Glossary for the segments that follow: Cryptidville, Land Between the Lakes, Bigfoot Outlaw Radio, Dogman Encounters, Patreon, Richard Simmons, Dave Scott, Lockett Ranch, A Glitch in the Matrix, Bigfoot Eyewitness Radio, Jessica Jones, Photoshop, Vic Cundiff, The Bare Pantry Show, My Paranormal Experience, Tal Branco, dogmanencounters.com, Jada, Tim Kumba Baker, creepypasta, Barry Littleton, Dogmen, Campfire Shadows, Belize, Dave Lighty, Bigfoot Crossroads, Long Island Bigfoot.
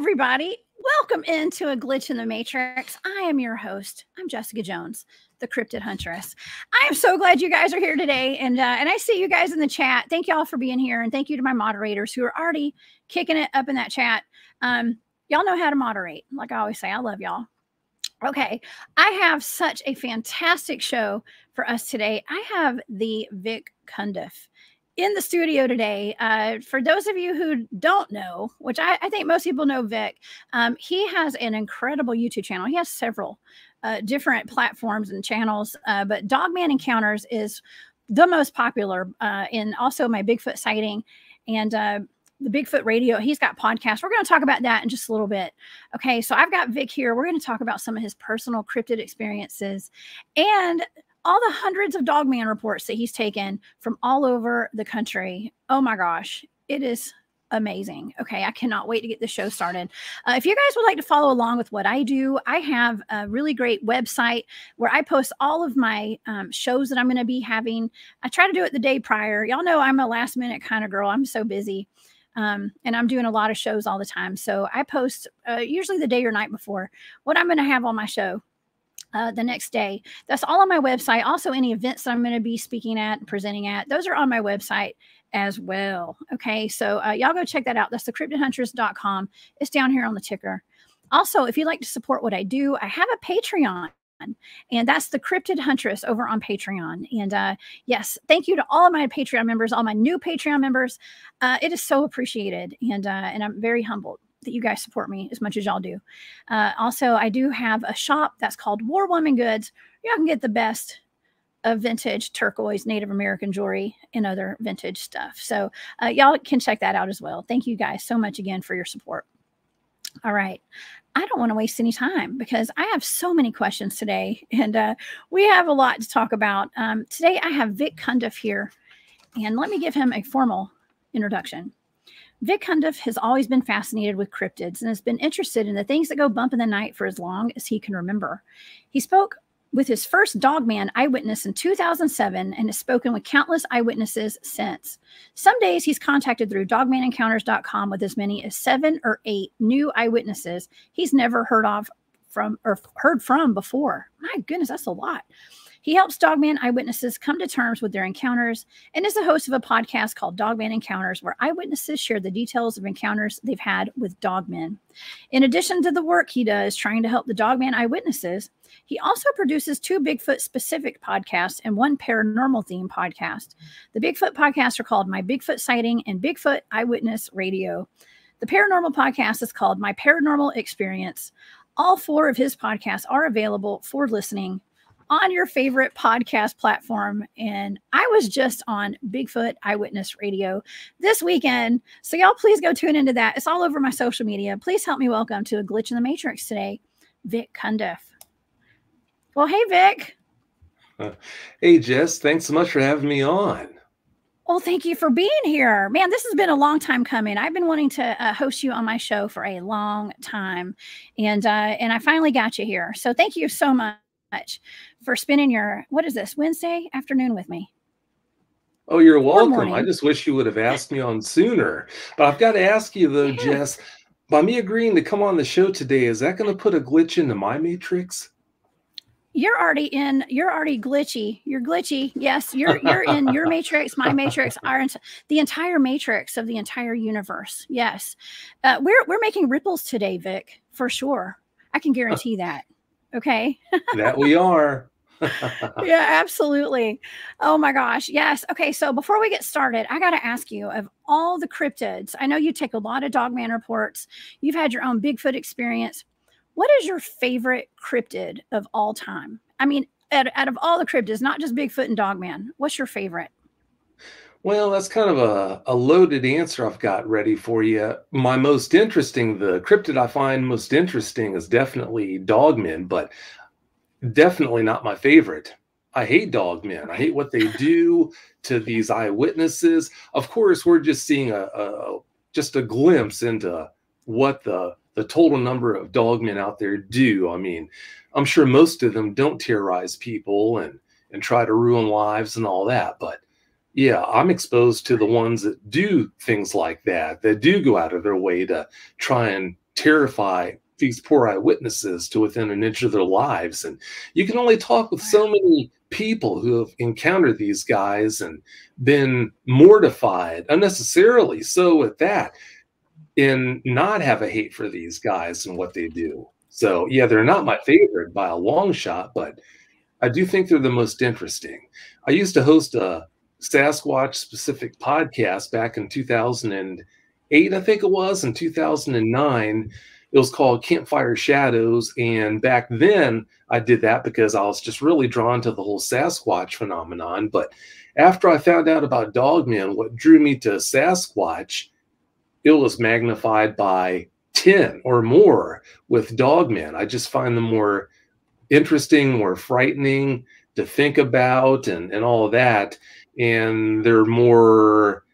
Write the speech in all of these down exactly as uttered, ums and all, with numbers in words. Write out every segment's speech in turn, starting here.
everybody. Welcome into A Glitch in the Matrix. I am your host. I'm Jessica Jones, the Cryptid Huntress. I am so glad you guys are here today. And, uh, and I see you guys in the chat. Thank you all for being here. And thank you to my moderators who are already kicking it up in that chat. Um, y'all know how to moderate. Like I always say, I love y'all. Okay, I have such a fantastic show for us today. I have the Vic Cundiff in the studio today. Uh, for those of you who don't know, which I, I think most people know Vic, um, he has an incredible YouTube channel. He has several uh, different platforms and channels, uh, but Dogman Encounters is the most popular, uh, and also My Bigfoot Sighting and uh, the Bigfoot Radio. He's got podcasts. We're going to talk about that in just a little bit. Okay, so I've got Vic here. We're going to talk about some of his personal cryptid experiences and all the hundreds of Dogman reports that he's taken from all over the country. Oh my gosh, it is amazing. Okay, I cannot wait to get the show started. Uh, if you guys would like to follow along with what I do, I have a really great website where I post all of my um, shows that I'm going to be having. I try to do it the day prior. Y'all know I'm a last minute kind of girl. I'm so busy. Um, and I'm doing a lot of shows all the time. So I post uh, usually the day or night before what I'm going to have on my show uh, the next day. That's all on my website. Also, any events that I'm going to be speaking at and presenting at, those are on my website as well. Okay, so uh, y'all go check that out. That's the cryptid hunters dot com. It's down here on the ticker. Also, if you'd like to support what I do, I have a Patreon. And that's the Cryptid Huntress over on Patreon. And uh, yes, thank you to all of my Patreon members, all my new Patreon members. Uh, it is so appreciated. And, uh, and I'm very humbled that you guys support me as much as y'all do. Uh, also, I do have a shop that's called War Woman Goods. Y'all can get the best of vintage turquoise, Native American jewelry, and other vintage stuff. So uh, y'all can check that out as well. Thank you guys so much again for your support. All right. I don't want to waste any time because I have so many questions today, and uh, we have a lot to talk about. Um, today, I have Vic Cundiff here, and let me give him a formal introduction. Vic Cundiff has always been fascinated with cryptids and has been interested in the things that go bump in the night for as long as he can remember. He spoke with his first Dogman eyewitness in two thousand seven and has spoken with countless eyewitnesses since. Some days he's contacted through dogman encounters dot com with as many as seven or eight new eyewitnesses he's never heard of from or heard from before. My goodness, that's a lot. He helps Dogman eyewitnesses come to terms with their encounters and is the host of a podcast called Dogman Encounters, where eyewitnesses share the details of encounters they've had with dogmen. In addition to the work he does trying to help the Dogman eyewitnesses, he also produces two Bigfoot-specific podcasts and one paranormal-themed podcast. The Bigfoot podcasts are called My Bigfoot Sighting and Bigfoot Eyewitness Radio. The paranormal podcast is called My Paranormal Experience. All four of his podcasts are available for listening on your favorite podcast platform. And I was just on Bigfoot Eyewitness Radio this weekend. So y'all please go tune into that. It's all over my social media. Please help me welcome to A Glitch in the Matrix today, Vic Cundiff. Well, hey, Vic. Uh, hey, Jess. Thanks so much for having me on. Well, thank you for being here. Man, this has been a long time coming. I've been wanting to uh, host you on my show for a long time. And, uh, and I finally got you here. So thank you so much. Much for spending your, what is this, Wednesday afternoon with me? Oh, you're welcome. I just wish you would have asked me on sooner. But I've got to ask you though, yeah. Jess, by me agreeing to come on the show today, is that going to put a glitch into my matrix? You're already in, you're already glitchy. You're glitchy. Yes, you're you're in your matrix, my matrix, our, the entire matrix of the entire universe. Yes. Uh, we're, we're making ripples today, Vic, for sure. I can guarantee that. Okay. That we are. Yeah, absolutely. Oh my gosh. Yes. Okay. So before we get started, I got to ask you, of all the cryptids, I know you take a lot of Dogman reports. You've had your own Bigfoot experience. What is your favorite cryptid of all time? I mean, out, out of all the cryptids, not just Bigfoot and Dogman, what's your favorite? Well, that's kind of a, a loaded answer I've got ready for you. My most interesting, the cryptid I find most interesting is definitely Dogmen, but definitely not my favorite. I hate Dogmen. I hate what they do to these eyewitnesses. Of course, we're just seeing a, a just a glimpse into what the, the total number of Dogmen out there do. I mean, I'm sure most of them don't terrorize people and, and try to ruin lives and all that, but yeah, I'm exposed to the ones that do things like that, that do go out of their way to try and terrify these poor eyewitnesses to within an inch of their lives. And you can only talk with so many people who have encountered these guys and been mortified unnecessarily so at that, and not have a hate for these guys and what they do. So yeah, they're not my favorite by a long shot, but I do think they're the most interesting. I used to host a Sasquatch specific podcast back in two thousand eight, I think it was, in two thousand nine. It was called Campfire Shadows, and back then I did that because I was just really drawn to the whole Sasquatch phenomenon. But after I found out about Dogman, what drew me to Sasquatch, it was magnified by ten or more with Dogman. I just find them more interesting, more frightening to think about, and, and all of that. And they're more...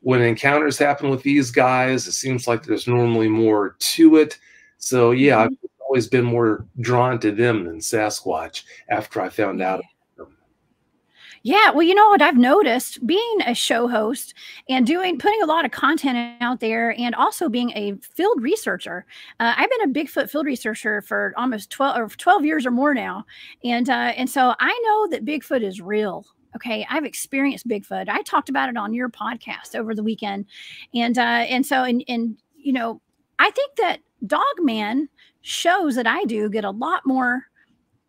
when encounters happen with these guys, it seems like there's normally more to it. So, yeah, I've always been more drawn to them than Sasquatch after I found out about them. Yeah, well, you know what I've noticed? Being a show host and doing putting a lot of content out there, and also being a field researcher. Uh, I've been a Bigfoot field researcher for almost twelve, or twelve years or more now. And, uh, and so I know that Bigfoot is real. Okay, I've experienced Bigfoot. I talked about it on your podcast over the weekend. And, uh, and so, and, and, you know, I think that Dogman shows that I do get a lot more,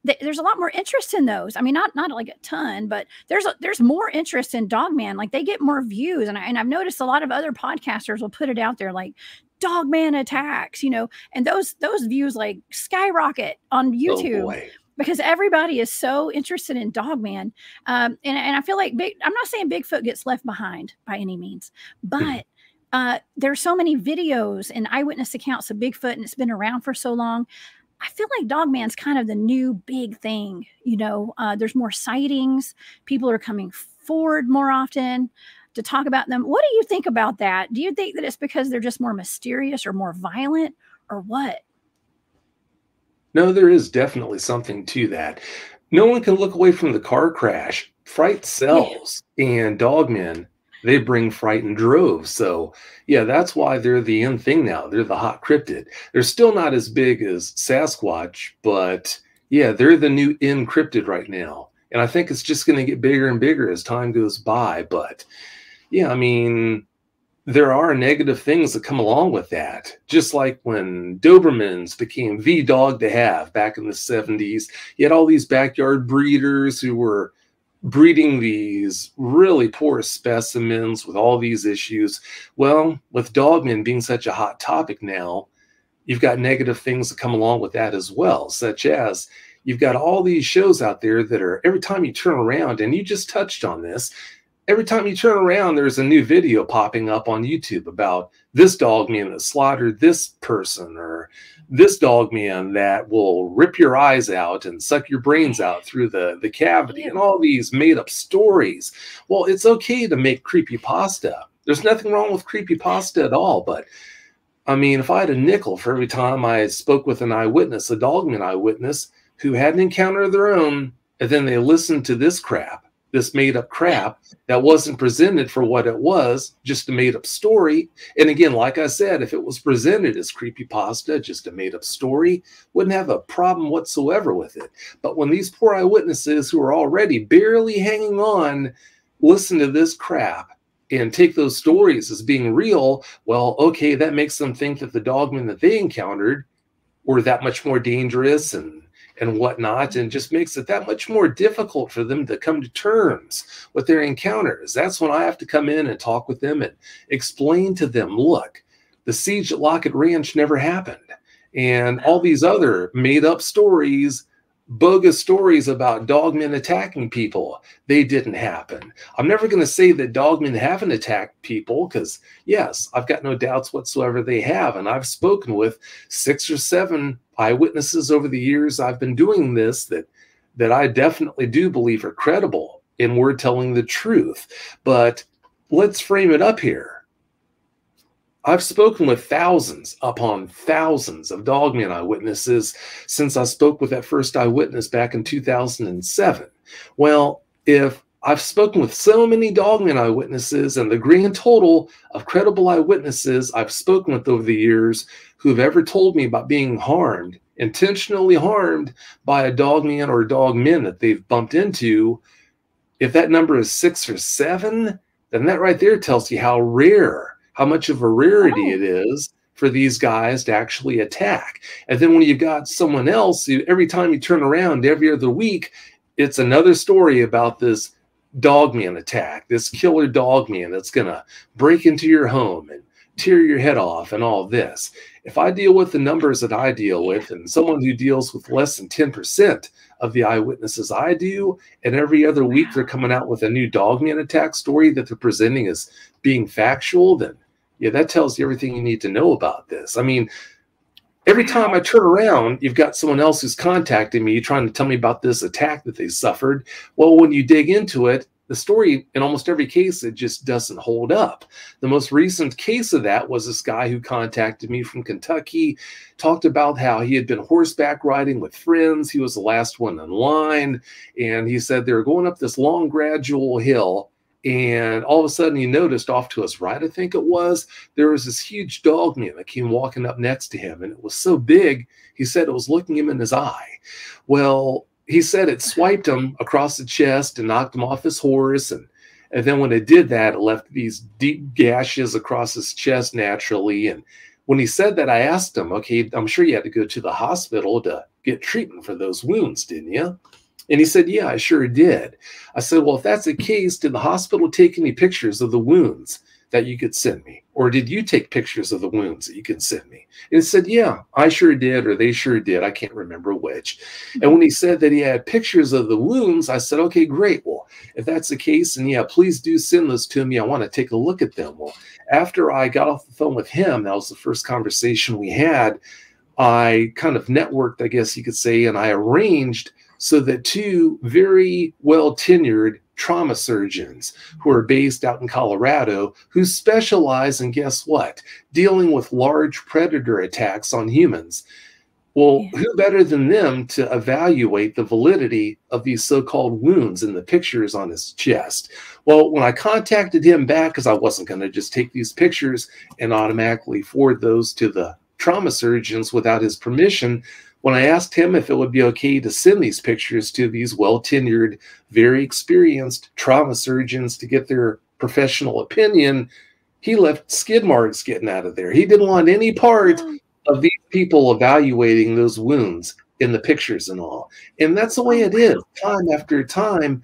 th there's a lot more interest in those. I mean, not, not like a ton, but there's, a, there's more interest in Dogman. Like, they get more views. And, I, and I've noticed a lot of other podcasters will put it out there, like, Dogman attacks, you know, and those, those views like skyrocket on YouTube. Oh boy. Because everybody is so interested in Dogman. Um, and, and I feel like, big, I'm not saying Bigfoot gets left behind by any means, but uh, there are so many videos and eyewitness accounts of Bigfoot, and it's been around for so long. I feel like Dogman's kind of the new big thing. You know, uh, there's more sightings. People are coming forward more often to talk about them. What do you think about that? Do you think that it's because they're just more mysterious or more violent, or what? No, there is definitely something to that. No one can look away from the car crash. Fright sells, yeah. And Dogmen, they bring fright in droves. So, yeah, that's why they're the end thing now. They're the hot cryptid. They're still not as big as Sasquatch, but, yeah, they're the new end cryptid right now. And I think it's just going to get bigger and bigger as time goes by. But, yeah, I mean... there are negative things that come along with that. Just like when Dobermans became the dog to have back in the seventies, you had all these backyard breeders who were breeding these really poor specimens with all these issues. Well, with Dogman being such a hot topic now, you've got negative things that come along with that as well, such as you've got all these shows out there that are, every time you turn around, and you just touched on this, every time you turn around, there's a new video popping up on YouTube about this Dogman that slaughtered this person, or this Dogman that will rip your eyes out and suck your brains out through the, the cavity, and all these made-up stories. Well, it's okay to make creepypasta. There's nothing wrong with creepypasta at all, but, I mean, if I had a nickel for every time I spoke with an eyewitness, a Dogman eyewitness, who had an encounter of their own, and then they listened to this crap, this made-up crap that wasn't presented for what it was, just a made-up story. And again, like I said, if it was presented as creepypasta, just a made-up story, wouldn't have a problem whatsoever with it. But when these poor eyewitnesses who are already barely hanging on listen to this crap and take those stories as being real, well, okay, that makes them think that the Dogmen that they encountered were that much more dangerous and and whatnot, and just makes it that much more difficult for them to come to terms with their encounters. That's when I have to come in and talk with them and explain to them, look, the siege at Lockett Ranch never happened. And all these other made-up stories, bogus stories about Dogmen attacking people, they didn't happen. I'm never going to say that Dogmen haven't attacked people, because, yes, I've got no doubts whatsoever they have. And I've spoken with six or seven eyewitnesses over the years I've been doing this that that I definitely do believe are credible and we're telling the truth. But let's frame it up here. I've spoken with thousands upon thousands of Dogman eyewitnesses since I spoke with that first eyewitness back in two thousand seven. Well, if I've spoken with so many Dogman eyewitnesses, and the grand total of credible eyewitnesses I've spoken with over the years who've ever told me about being harmed, intentionally harmed by a Dogman or Dogmen that they've bumped into, if that number is six or seven, then that right there tells you how rare, how much of a rarity oh. it is for these guys to actually attack. And then when you've got someone else, you, every time you turn around every other week, it's another story about this Dogman attack, this killer Dogman that's going to break into your home and tear your head off and all this. If I deal with the numbers that I deal with, and someone who deals with less than ten percent of the eyewitnesses I do, and every other week they're coming out with a new Dogman attack story that they're presenting as being factual, then yeah, that tells you everything you need to know about this. I mean, every time I turn around, you've got someone else who's contacting me trying to tell me about this attack that they suffered. Well, when you dig into it, the story in almost every case, it just doesn't hold up. The most recent case of that was this guy who contacted me from Kentucky, talked about how he had been horseback riding with friends. He was the last one in line, and he said they were going up this long, gradual hill, and all of a sudden he noticed off to his right, I think it was, there was this huge Dogman that came walking up next to him, and it was so big, he said it was looking him in his eye. Well, he said it swiped him across the chest and knocked him off his horse, and, and then when it did that, it left these deep gashes across his chest naturally. And when he said that, I asked him, okay, I'm sure you had to go to the hospital to get treatment for those wounds, didn't you? And he said, yeah, I sure did. I said, well, if that's the case, did the hospital take any pictures of the wounds that you could send me? Or did you take pictures of the wounds that you could send me? And he said, yeah, I sure did, or they sure did. I can't remember which. And when he said that he had pictures of the wounds, I said, okay, great. Well, if that's the case, and yeah, please do send those to me. I want to take a look at them. Well, after I got off the phone with him, that was the first conversation we had. I kind of networked, I guess you could say, and I arranged so that two very well-tenured trauma surgeons who are based out in Colorado, who specialize in, guess what, dealing with large predator attacks on humans. Well, yeah. Who better than them to evaluate the validity of these so-called wounds in the pictures on his chest? Well, when I contacted him back, because I wasn't going to just take these pictures and automatically forward those to the trauma surgeons without his permission, when I asked him if it would be okay to send these pictures to these well-tenured, very experienced trauma surgeons to get their professional opinion, he left skid marks getting out of there. He didn't want any part of these people evaluating those wounds in the pictures and all. And that's the way it is, time after time.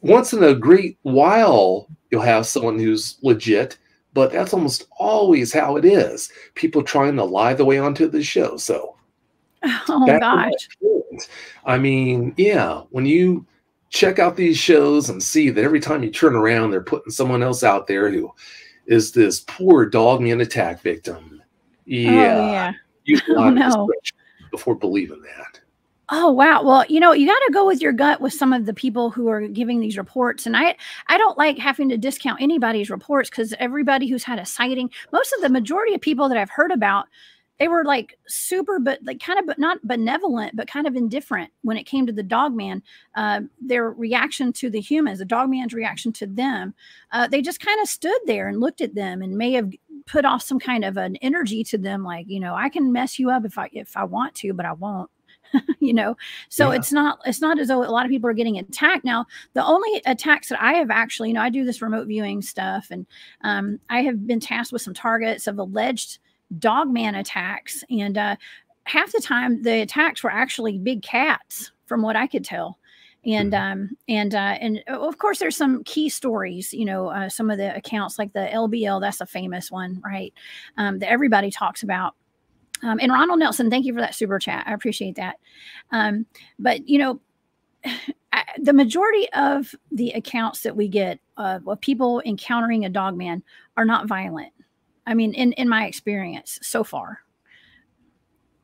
Once in a great while, you'll have someone who's legit, but that's almost always how it is. People trying to lie the way onto the show, so... Oh, that gosh. I mean, yeah, when you check out these shows and see that every time you turn around, they're putting someone else out there who is this poor Dogman attack victim. Yeah. Oh, yeah. You oh, no. Before believing that. Oh, wow. Well, you know, you got to go with your gut with some of the people who are giving these reports. And I, I don't like having to discount anybody's reports, because everybody who's had a sighting, most of the majority of people that I've heard about, they were like super, but like kind of, but not benevolent, but kind of indifferent when it came to the Dogman, uh, their reaction to the humans, the Dogman's reaction to them. Uh, they just kind of stood there and looked at them and may have put off some kind of an energy to them. Like, you know, I can mess you up if I, if I want to, but I won't. You know, so yeah. it's not, it's not as though a lot of people are getting attacked. Now, the only attacks that I have actually, you know, I do this remote viewing stuff, and um, I have been tasked with some targets of alleged Dogman attacks, and uh half the time the attacks were actually big cats, from what I could tell. And um and uh and of course there's some key stories, you know, uh, some of the accounts like the L B L, that's a famous one, right, um that everybody talks about. Um and Ronald Nelson, thank you for that super chat, I appreciate that. Um but you know, I, the majority of the accounts that we get of, of people encountering a Dogman are not violent, I mean, in, in my experience so far.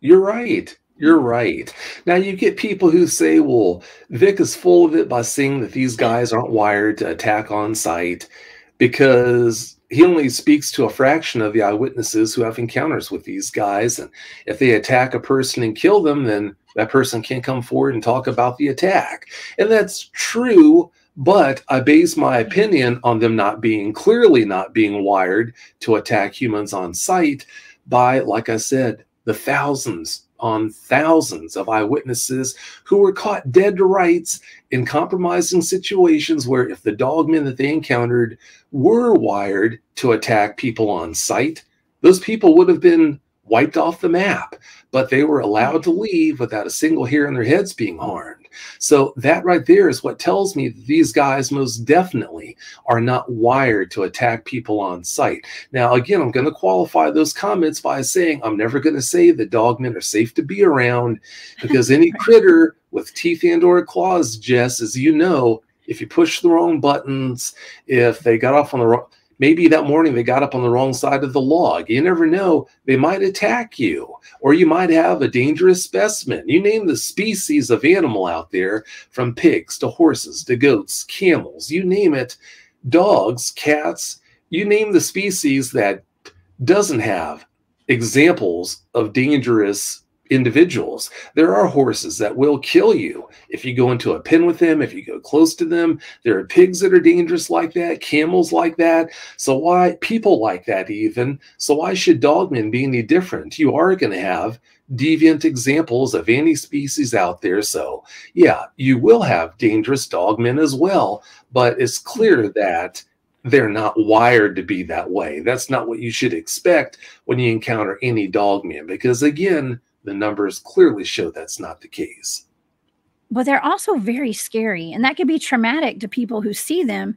You're right. You're right. Now, you get people who say, well, Vic is full of it by saying that these guys aren't wired to attack on sight because he only speaks to a fraction of the eyewitnesses who have encounters with these guys. And if they attack a person and kill them, then that person can't come forward and talk about the attack. And that's true. But I base my opinion on them not being, clearly not being wired to attack humans on sight by, like I said, the thousands on thousands of eyewitnesses who were caught dead to rights in compromising situations where if the dogmen that they encountered were wired to attack people on sight, those people would have been wiped off the map, but they were allowed to leave without a single hair in their heads being harmed. So that right there is what tells me that these guys most definitely are not wired to attack people on sight. Now, again, I'm going to qualify those comments by saying I'm never going to say the dogmen are safe to be around, because any critter with teeth and or claws, Jess, as you know, if you push the wrong buttons, if they got off on the wrong... Maybe that morning they got up on the wrong side of the log. You never know. They might attack you, or you might have a dangerous specimen. You name the species of animal out there, from pigs to horses to goats, camels, you name it, dogs, cats, you name the species that doesn't have examples of dangerous individuals. There are horses that will kill you if you go into a pen with them, if you go close to them. There are pigs that are dangerous like that, camels like that. So why people like that even? So why should dogmen be any different? You are going to have deviant examples of any species out there. So yeah, you will have dangerous dogmen as well, but it's clear that they're not wired to be that way. That's not what you should expect when you encounter any dogmen, because again, the numbers clearly show that's not the case. But they're also very scary, and that can be traumatic to people who see them.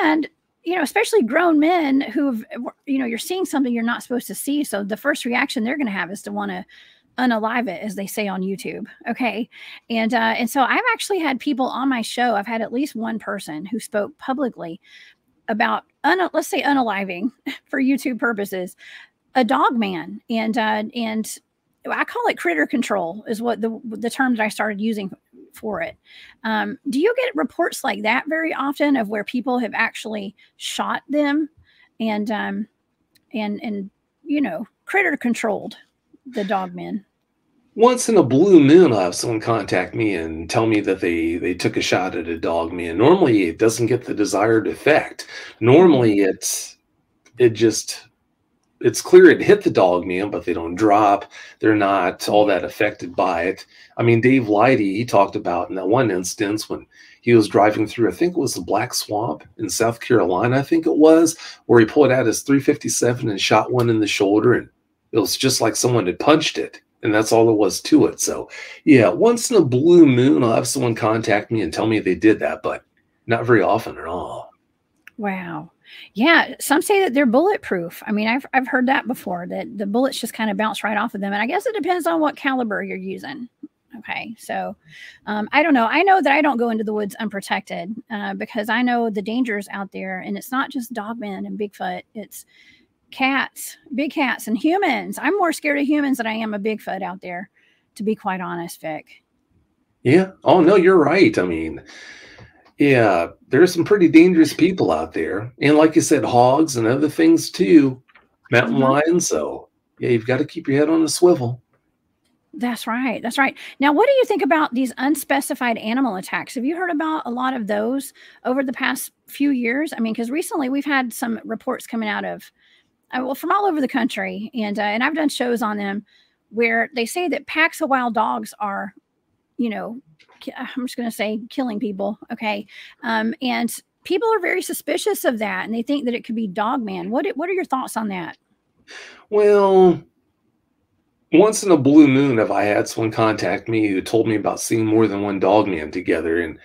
And, you know, especially grown men who've, you know, you're seeing something you're not supposed to see. So the first reaction they're going to have is to want to unalive it, as they say on YouTube. Okay. And, uh, and so I've actually had people on my show. I've had at least one person who spoke publicly about, un let's say unaliving for YouTube purposes, a dogman. And, uh, and, I call it critter control is what the, the terms I started using for it. Um, do you get reports like that very often of where people have actually shot them and, um, and, and, you know, critter controlled the dogmen? Once in a blue moon, I'll have someone contact me and tell me that they, they took a shot at a dogman. Normally it doesn't get the desired effect. Normally it's, it just... It's clear it hit the dogman, but they don't drop. They're not all that affected by it. I mean, Dave Lighty, he talked about in that one instance when he was driving through, I think it was the Black Swamp in South Carolina, I think it was, where he pulled out his three fifty-seven and shot one in the shoulder, and it was just like someone had punched it, and that's all there was to it. So, yeah, once in a blue moon, I'll have someone contact me and tell me they did that, but not very often at all. Wow. Yeah, some say that they're bulletproof. I mean, I've, I've heard that before, that the bullets just kind of bounce right off of them. And I guess it depends on what caliber you're using. Okay, so um, I don't know. I know that I don't go into the woods unprotected uh, because I know the dangers out there. And it's not just dogmen and Bigfoot. It's cats, big cats, and humans. I'm more scared of humans than I am of Bigfoot out there, to be quite honest, Vic. Yeah. Oh, no, you're right. I mean... Yeah, there's some pretty dangerous people out there. And like you said, hogs and other things too, mountain lions. So yeah, you've got to keep your head on a swivel. That's right. That's right. Now, what do you think about these unspecified animal attacks? Have you heard about a lot of those over the past few years? I mean, because recently we've had some reports coming out of, uh, well, from all over the country. And, uh, and I've done shows on them where they say that packs of wild dogs are, you know, I'm just going to say killing people. Okay. Um, and people are very suspicious of that, and they think that it could be dogman. What, what are your thoughts on that? Well, once in a blue moon have I had someone contact me who told me about seeing more than one dogman together. And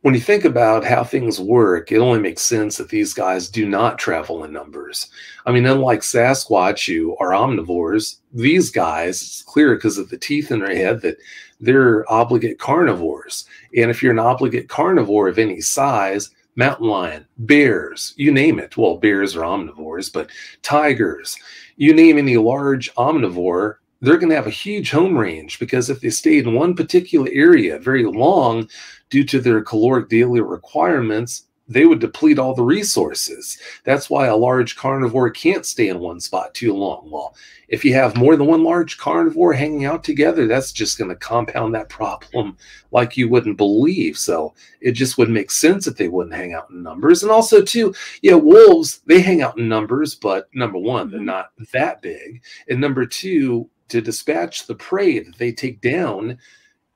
when you think about how things work, it only makes sense that these guys do not travel in numbers. I mean, unlike Sasquatch, who are omnivores, these guys, it's clear because of the teeth in their head that they're obligate carnivores. And if you're an obligate carnivore of any size, mountain lion, bears, you name it. Well, bears are omnivores, but tigers, you name any large omnivore, they're going to have a huge home range, because if they stayed in one particular area very long due to their caloric daily requirements, they would deplete all the resources. That's why a large carnivore can't stay in one spot too long. Well, if you have more than one large carnivore hanging out together, that's just going to compound that problem like you wouldn't believe. So it just wouldn't make sense that they wouldn't hang out in numbers. And also, too, yeah, wolves, they hang out in numbers, but number one, they're not that big. And number two, to dispatch the prey that they take down,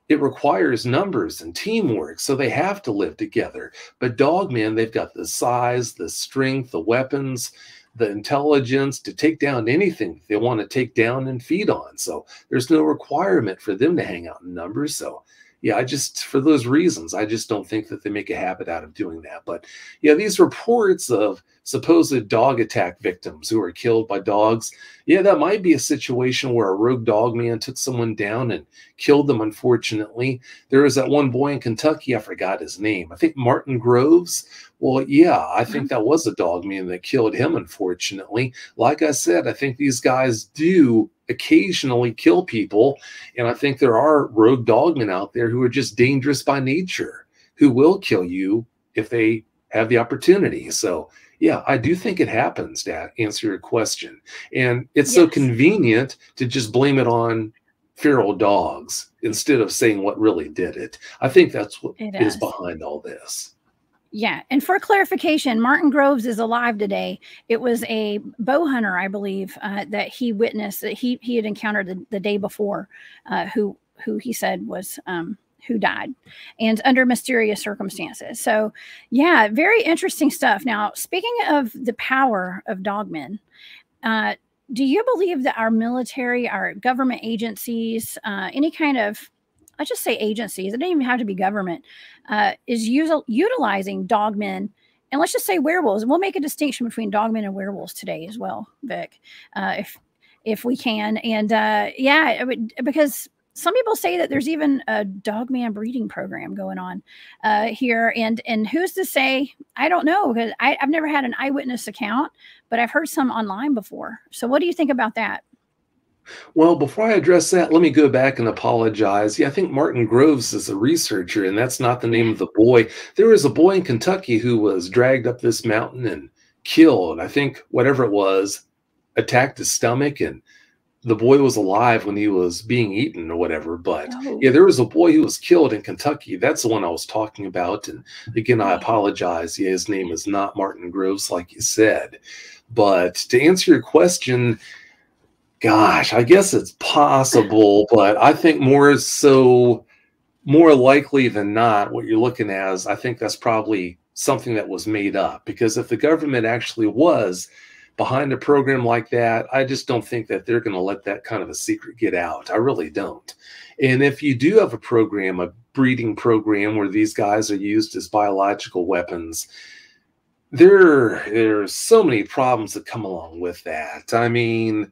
it requires numbers and teamwork, so they have to live together. But Dogman, they've got the size, the strength, the weapons, the intelligence to take down anything they want to take down and feed on. So there's no requirement for them to hang out in numbers. So yeah, I just, for those reasons, I just don't think that they make a habit out of doing that. But yeah, these reports of supposed dog attack victims who are killed by dogs, yeah, that might be a situation where a rogue dog man took someone down and killed them, unfortunately. There was that one boy in Kentucky, I forgot his name, I think Martin Groves. Well, yeah, I think that was a dog man that killed him, unfortunately. Like I said, I think these guys do occasionally kill people, and I think there are rogue dogmen out there who are just dangerous by nature, who will kill you if they have the opportunity. So yeah, I do think it happens, to answer your question. And it's yes. so convenient to just blame it on feral dogs instead of saying what really did it. I think that's what it is behind all this. Yeah. And for clarification, Martin Groves is alive today. It was a bow hunter, I believe, uh, that he witnessed, that he, he had encountered the, the day before, uh, who, who he said was, um, who died, and under mysterious circumstances. So yeah, very interesting stuff. Now, speaking of the power of dogmen, uh, do you believe that our military, our government agencies, uh, any kind of, I just say agencies, it doesn't even have to be government, uh, is use, utilizing dogmen, and let's just say werewolves. And we'll make a distinction between dogmen and werewolves today as well, Vic, uh, if if we can. And uh, yeah, would, because some people say that there's even a dogman breeding program going on uh, here. And and who's to say? I don't know, because I've never had an eyewitness account, but I've heard some online before. So what do you think about that? Well, before I address that, let me go back and apologize. Yeah, I think Martin Groves is a researcher, and that's not the name of the boy. There was a boy in Kentucky who was dragged up this mountain and killed. I think whatever it was attacked his stomach, and the boy was alive when he was being eaten or whatever. But oh. yeah, there was a boy who was killed in Kentucky. That's the one I was talking about. And again, I apologize. Yeah, his name is not Martin Groves, like you said. But to answer your question, gosh, I guess it's possible, but I think more so, more likely than not, what you're looking at is, I think that's probably something that was made up. Because if the government actually was behind a program like that, I just don't think that they're going to let that kind of a secret get out. I really don't. And if you do have a program, a breeding program where these guys are used as biological weapons, there, there are so many problems that come along with that. I mean,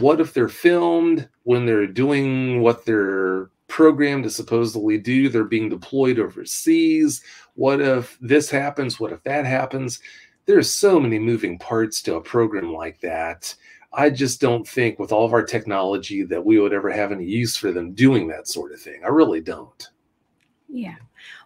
what if they're filmed when they're doing what they're programmed to supposedly do? They're being deployed overseas. What if this happens? What if that happens? There's so many moving parts to a program like that. I just don't think with all of our technology that we would ever have any use for them doing that sort of thing. I really don't. Yeah.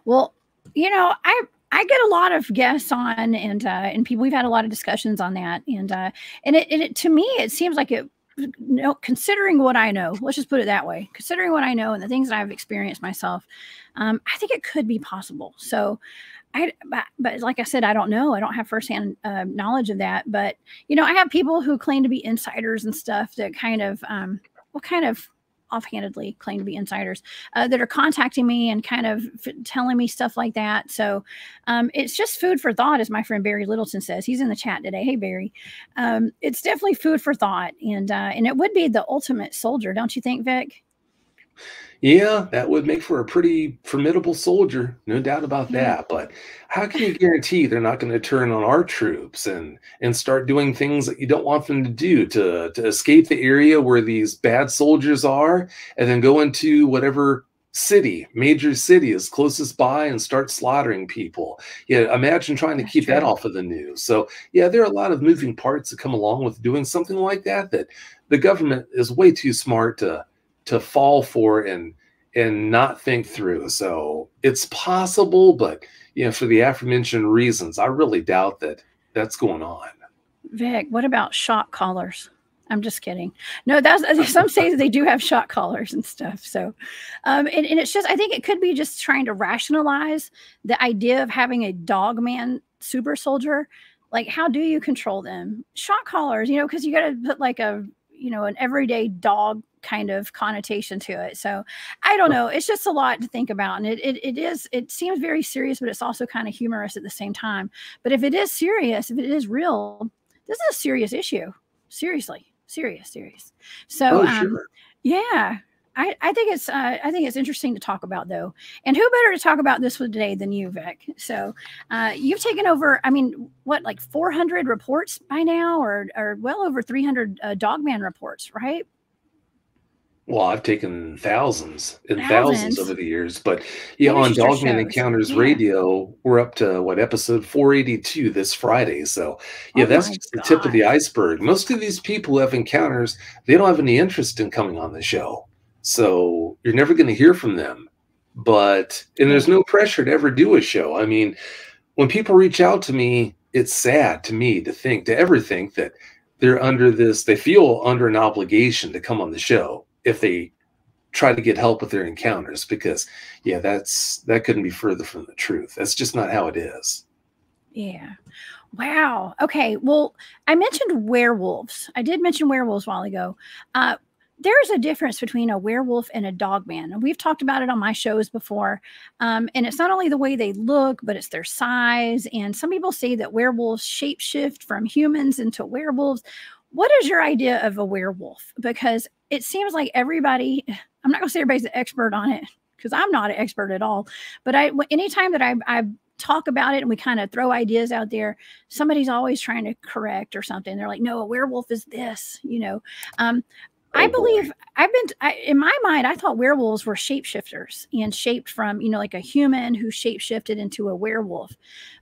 Well, you know, I... I get a lot of guests on, and uh, and people, we've had a lot of discussions on that, and uh, and it, it to me it seems like it. You know, considering what I know, let's just put it that way. Considering what I know and the things that I've experienced myself, um, I think it could be possible. So, I but, but like I said, I don't know. I don't have firsthand uh, knowledge of that. But you know, I have people who claim to be insiders and stuff that kind of um, well, kind of. offhandedly claim to be insiders uh, that are contacting me and kind of f telling me stuff like that. So um, it's just food for thought, as my friend Barry Littleton says. He's in the chat today. Hey, Barry. Um, it's definitely food for thought. And, uh, and it would be the ultimate soldier, don't you think, Vic? Yeah, that would make for a pretty formidable soldier, no doubt about that. But how can you guarantee they're not going to turn on our troops and and start doing things that you don't want them to do to, to escape the area where these bad soldiers are, and then go into whatever city, major city is closest by and start slaughtering people? Yeah, imagine trying to keep that off of the news. So yeah, there are a lot of moving parts that come along with doing something like that, that the government is way too smart to to fall for and and not think through. So it's possible, but you know, for the aforementioned reasons, I really doubt that that's going on. Vic, what about shock collars? I'm just kidding. No, that's some states they do have shock collars and stuff. So, um, and, and it's just, I think it could be just trying to rationalize the idea of having a dogman super soldier. Like, how do you control them? Shock collars, you know, because you got to put like a, you know, an everyday dog kind of connotation to it. So I don't know. It's just a lot to think about. And it, it, it is, it seems very serious, but it's also kind of humorous at the same time. But if it is serious, if it is real, this is a serious issue. Seriously. Serious, serious. So, oh, sure. um, yeah, I, I think it's, uh, I think it's interesting to talk about though. And who better to talk about this with today than you, Vic? So, uh, you've taken over, I mean, what, like four hundred reports by now, or, or well over three hundred uh, dogman reports, right? Well, I've taken thousands and thousands, thousands over the years, but yeah, on Dogman Encounters yeah. Radio, we're up to what, episode four eighty-two this Friday. So yeah, oh that's just the tip of the iceberg. Most of these people who have encounters, they don't have any interest in coming on the show. So you're never going to hear from them, but, and there's no pressure to ever do a show. I mean, when people reach out to me, it's sad to me to think, to ever think that they're under this, they feel under an obligation to come on the show if they try to get help with their encounters, because yeah, that's, that couldn't be further from the truth. That's just not how it is. Yeah. Wow. Okay. Well, I mentioned werewolves. I did mention werewolves a while ago. Uh, there's a difference between a werewolf and a dogman. And we've talked about it on my shows before. Um, and it's not only the way they look, but it's their size. And some people say that werewolves shapeshift from humans into werewolves. What is your idea of a werewolf? Because it seems like everybody, I'm not going to say everybody's an expert on it, because I'm not an expert at all. But I, anytime that I, I talk about it and we kind of throw ideas out there, somebody's always trying to correct or something. They're like, no, a werewolf is this, you know. Um, oh, I believe, boy. I've been, I, in my mind, I thought werewolves were shapeshifters and shaped from, you know, like a human who shapeshifted into a werewolf.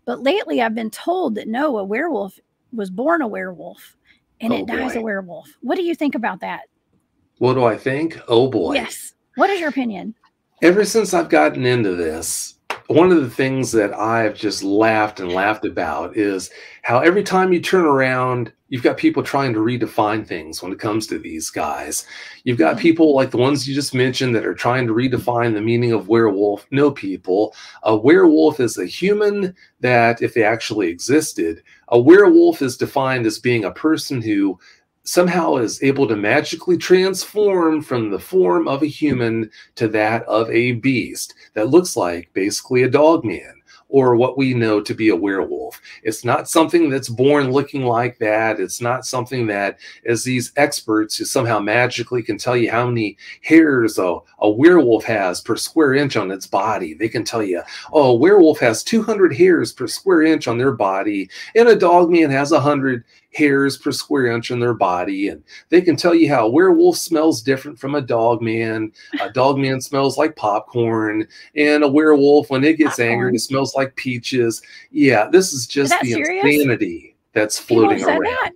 But lately I've been told that no, a werewolf was born a werewolf and oh, it dies boy. a werewolf. What do you think about that? What do I think? Oh, boy. Yes. What is your opinion? Ever since I've gotten into this, one of the things that I've just laughed and laughed about is how every time you turn around, you've got people trying to redefine things when it comes to these guys. You've got people like the ones you just mentioned that are trying to redefine the meaning of werewolf. No, people. A werewolf is a human that, if they actually existed, a werewolf is defined as being a person who somehow is able to magically transform from the form of a human to that of a beast that looks like basically a dogman, or what we know to be a werewolf. It's not something that's born looking like that. It's not something that, as these experts who somehow magically can tell you how many hairs a, a werewolf has per square inch on its body. They can tell you, oh, a werewolf has two hundred hairs per square inch on their body, and a dogman has one hundred hairs per square inch in their body, and they can tell you how a werewolf smells different from a dogman. A dogman smells like popcorn, and a werewolf, when it gets popcorn. angry, it smells like peaches. Yeah, this is just is the serious? insanity that's floating around. That?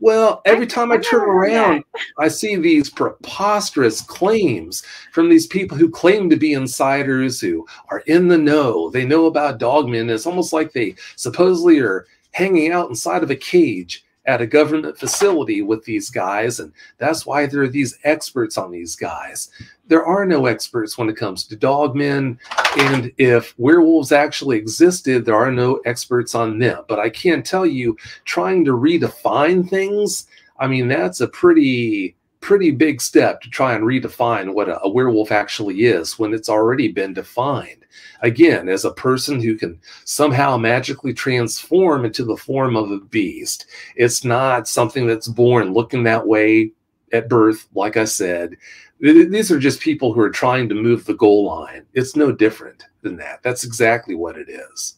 Well, every I, time I, I turn around, that. I see these preposterous claims from these people who claim to be insiders, who are in the know. They know about dogmen. It's almost like they supposedly are hanging out inside of a cage at a government facility with these guys, and that's why there are these experts on these guys. There are no experts when it comes to dogmen, and if werewolves actually existed, there are no experts on them. But I can tell you, trying to redefine things, I mean, that's a pretty, pretty big step to try and redefine what a, a werewolf actually is when it's already been defined. Again, as a person who can somehow magically transform into the form of a beast. It's not something that's born looking that way at birth, like I said. These are just people who are trying to move the goal line. It's no different than that. That's exactly what it is.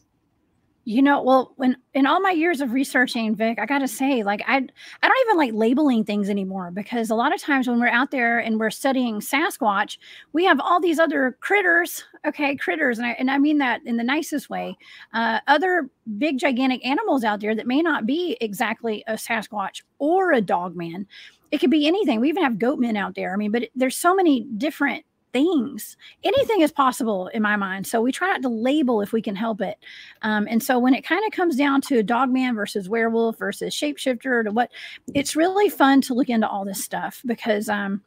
You know, well, when in all my years of researching, Vic, I got to say, like, I I don't even like labeling things anymore, because a lot of times when we're out there and we're studying Sasquatch, we have all these other critters, okay, critters, and I, and I mean that in the nicest way, uh, other big, gigantic animals out there that may not be exactly a Sasquatch or a dogman. It could be anything. We even have goatmen out there. I mean, but there's so many different things. Anything is possible in my mind. So we try not to label if we can help it. Um, and so when it kind of comes down to dogman versus werewolf versus shapeshifter to what, it's really fun to look into all this stuff because um,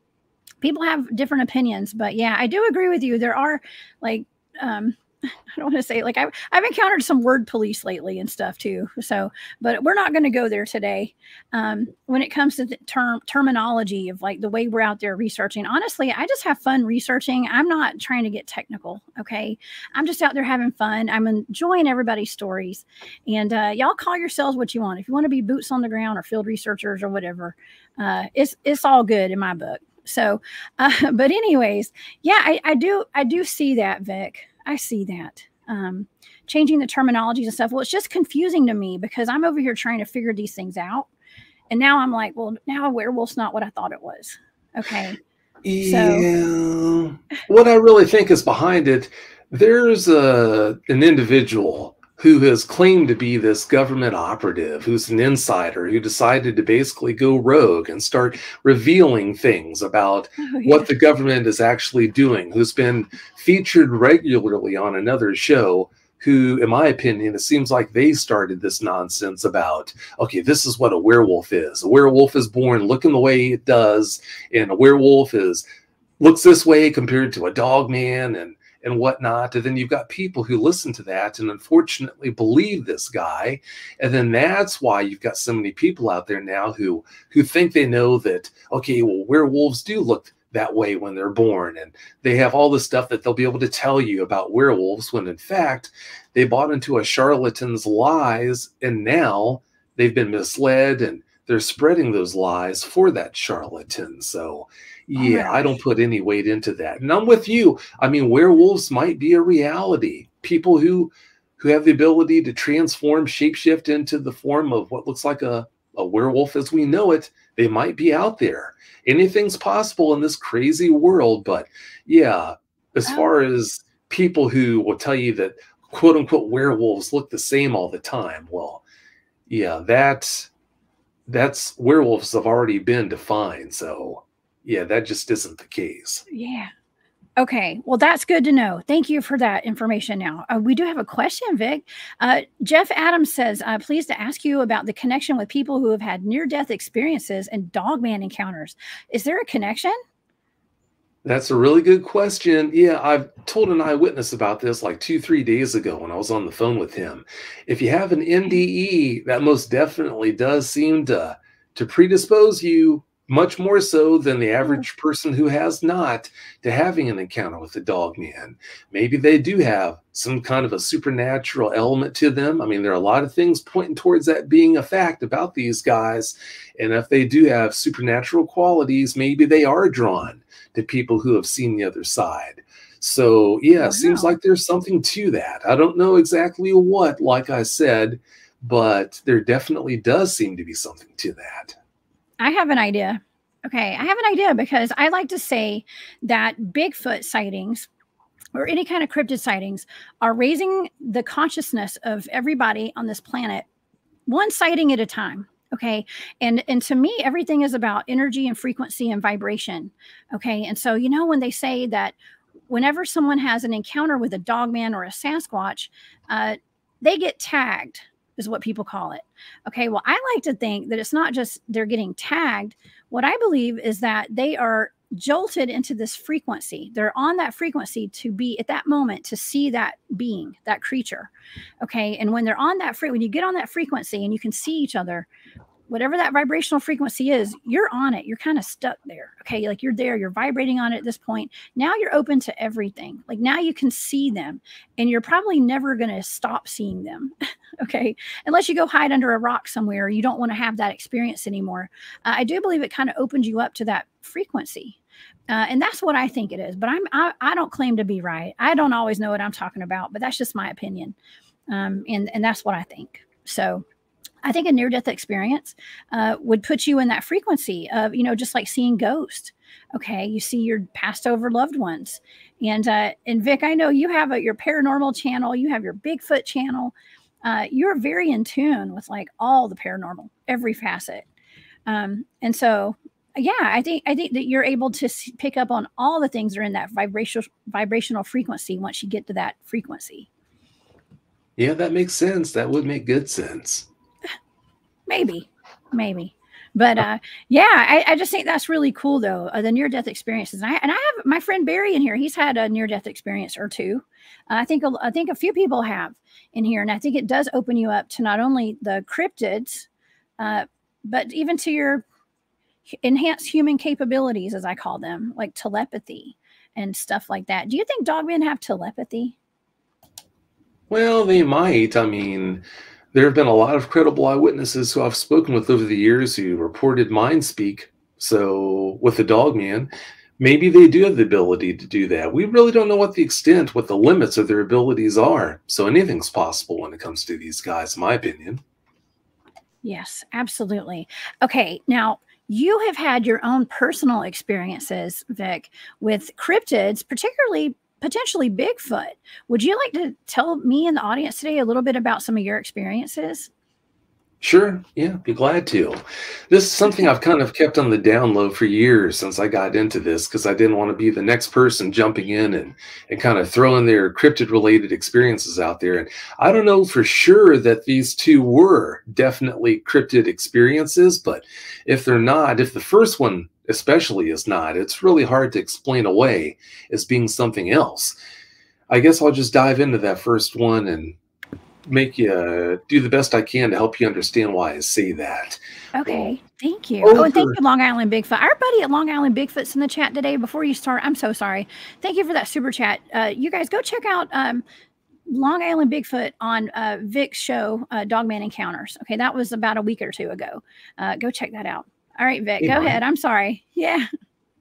people have different opinions. But yeah, I do agree with you. There are like, um, I don't want to say it, like I've, I've encountered some word police lately and stuff too. So, but we're not going to go there today. Um, when it comes to the term terminology of like the way we're out there researching, honestly, I just have fun researching. I'm not trying to get technical. Okay. I'm just out there having fun. I'm enjoying everybody's stories and, uh, y'all call yourselves what you want. If you want to be boots on the ground or field researchers or whatever, uh, it's, it's all good in my book. So, uh, but anyways, yeah, I, I do, I do see that, Vic. I see that. Um, changing the terminologies and stuff. Well, it's just confusing to me because I'm over here trying to figure these things out. And now I'm like, well, now werewolf's not what I thought it was. Okay. Yeah. So. What I really think is behind it, there's a, an individual who has claimed to be this government operative, who's an insider, who decided to basically go rogue and start revealing things about oh, yeah. what the government is actually doing, who's been featured regularly on another show, who, in my opinion, it seems like they started this nonsense about, okay, this is what a werewolf is. A werewolf is born looking the way it does, and a werewolf is looks this way compared to a dogman, and and whatnot. And then you've got people who listen to that and unfortunately believe this guy. And then that's why you've got so many people out there now who, who think they know that, okay, well, werewolves do look that way when they're born. And they have all the stuff that they'll be able to tell you about werewolves when in fact they bought into a charlatan's lies and now they've been misled and they're spreading those lies for that charlatan. So yeah, right. I don't put any weight into that. And I'm with you. I mean, werewolves might be a reality. People who who have the ability to transform, shapeshift into the form of what looks like a, a werewolf as we know it, they might be out there. Anything's possible in this crazy world. But yeah, as oh. far as people who will tell you that quote unquote werewolves look the same all the time, well, yeah, that's, that's werewolves have already been defined. So yeah, that just isn't the case. Yeah. Okay. Well, that's good to know. Thank you for that information. Now uh, we do have a question, Vic. Uh, Jeff Adams says, uh, pleased to ask you about the connection with people who have had near-death experiences and dogman encounters. Is there a connection? That's a really good question. Yeah, I've told an eyewitness about this like two, three days ago when I was on the phone with him. If you have an N D E, that most definitely does seem to, to predispose you much more so than the average person who has not to having an encounter with the dogman. Maybe they do have some kind of a supernatural element to them. I mean, there are a lot of things pointing towards that being a fact about these guys. And if they do have supernatural qualities, maybe they are drawn to people who have seen the other side. So yeah, it seems like there's something to that. I don't know exactly what, like I said, but there definitely does seem to be something to that. I have an idea. Okay. I have an idea because I like to say that Bigfoot sightings or any kind of cryptid sightings are raising the consciousness of everybody on this planet, one sighting at a time. Okay. And, and to me, everything is about energy and frequency and vibration. Okay. And so, you know, when they say that whenever someone has an encounter with a dogman or a Sasquatch, uh, they get tagged is what people call it. Okay. Well, I like to think that it's not just they're getting tagged. What I believe is that they are jolted into this frequency. They're on that frequency to be at that moment, to see that being, that creature. Okay. And when they're on that free, when you get on that frequency and you can see each other, whatever that vibrational frequency is, you're on it. You're kind of stuck there. Okay. Like you're there, you're vibrating on it at this point. Now you're open to everything. Like now you can see them and you're probably never going to stop seeing them. Okay. Unless you go hide under a rock somewhere, you don't want to have that experience anymore. Uh, I do believe it kind of opens you up to that frequency. Uh, and that's what I think it is, but I'm, I, I don't claim to be right. I don't always know what I'm talking about, but that's just my opinion. Um, and, and that's what I think. So I think a near-death experience uh, would put you in that frequency of, you know, just like seeing ghosts. Okay, you see your passed over loved ones. And uh, and Vic, I know you have a, your paranormal channel, you have your Bigfoot channel. Uh, you're very in tune with like all the paranormal, every facet. Um, and so yeah, I think I think that you're able to pick up on all the things that are in that vibrational vibrational frequency once you get to that frequency. Yeah, that makes sense. That would make good sense. Maybe, maybe. But uh, yeah, I, I just think that's really cool, though, uh, the near-death experiences. And I, and I have my friend Barry in here. He's had a near-death experience or two. Uh, I think a, I think a few people have in here. And I think it does open you up to not only the cryptids, uh, but even to your enhanced human capabilities, as I call them, like telepathy and stuff like that. Do you think dogmen have telepathy? Well, they might. I mean, there have been a lot of credible eyewitnesses who I've spoken with over the years who reported mind speak. So with the dogman, maybe they do have the ability to do that. We really don't know what the extent, what the limits of their abilities are. So anything's possible when it comes to these guys, in my opinion. Yes, absolutely. Okay, now you have had your own personal experiences, Vic, with cryptids, particularly potentially Bigfoot. Would you like to tell me and the audience today a little bit about some of your experiences? Sure. Yeah, be glad to. This is something I've kind of kept on the down low for years since I got into this, because I didn't want to be the next person jumping in and, and kind of throwing their cryptid-related experiences out there. And I don't know for sure that these two were definitely cryptid experiences, but if they're not, if the first one especially is not, it's really hard to explain away as being something else. I guess I'll just dive into that first one and make you uh, do the best I can to help you understand why I say that. Okay, um, thank you. Over. Oh, and thank you, Long Island Bigfoot. Our buddy at Long Island Bigfoot's in the chat today. Before you start, I'm so sorry. Thank you for that super chat. Uh, you guys go check out um, Long Island Bigfoot on uh, Vic's show, uh, Dogman Encounters. Okay, that was about a week or two ago. Uh, go check that out. All right, Vic, hey, go Mike. ahead. I'm sorry. Yeah.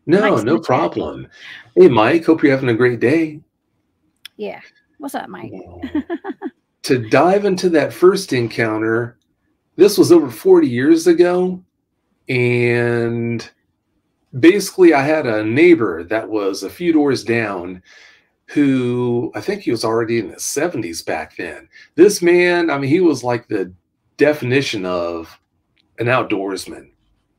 No, Mike's no problem. Chat. Hey, Mike, hope you're having a great day. Yeah. What's up, Mike? To dive into that first encounter, this was over forty years ago, and basically I had a neighbor that was a few doors down who, I think he was already in his seventies back then. This man, I mean, he was like the definition of an outdoorsman.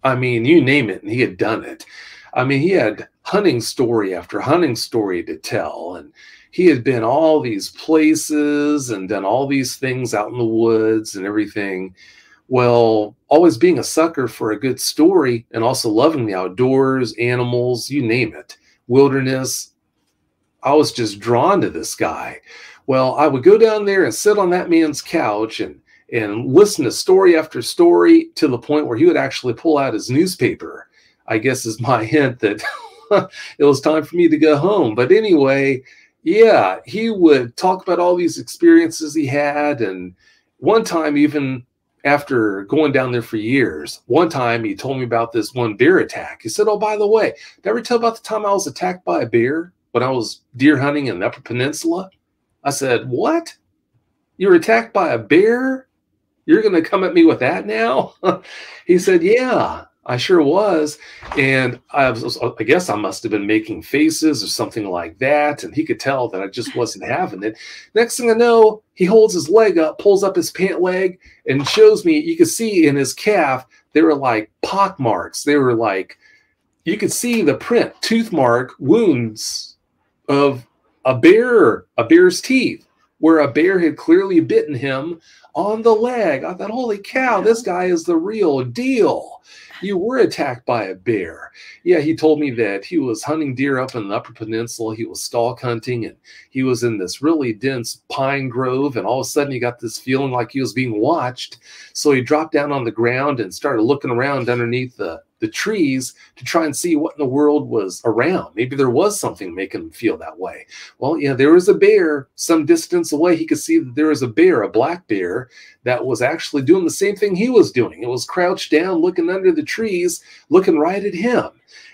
I mean, you name it, and he had done it. I mean, he had hunting story after hunting story to tell, and he had been all these places and done all these things out in the woods and everything. Well, always being a sucker for a good story and also loving the outdoors, animals, you name it, wilderness. I was just drawn to this guy. Well, I would go down there and sit on that man's couch and and listen to story after story to the point where he would actually pull out his newspaper, I guess is my hint that it was time for me to go home. But anyway, yeah, he would talk about all these experiences he had. And one time, even after going down there for years, one time he told me about this one bear attack. He said, oh, by the way, did I ever tell about the time I was attacked by a bear when I was deer hunting in the Upper Peninsula? I said, what? You were attacked by a bear? You're going to come at me with that now? He said, yeah, I sure was. And I, was, I guess I must have been making faces or something like that. And he could tell that I just wasn't having it. Next thing I know, he holds his leg up, pulls up his pant leg, and shows me, you could see in his calf, there were like pock marks. They were like, you could see the print, tooth mark, wounds of a bear, a bear's teeth, where a bear had clearly bitten him on the leg. I thought, holy cow, this guy is the real deal. You were attacked by a bear. Yeah, he told me that he was hunting deer up in the Upper Peninsula. He was stalk hunting, and he was in this really dense pine grove, and all of a sudden he got this feeling like he was being watched. So he dropped down on the ground and started looking around underneath the, the trees to try and see what in the world was around. Maybe there was something making him feel that way. Well, yeah, there was a bear some distance away. He could see that there was a bear, a black bear, that was actually doing the same thing he was doing. It was crouched down, looking under the trees, looking right at him.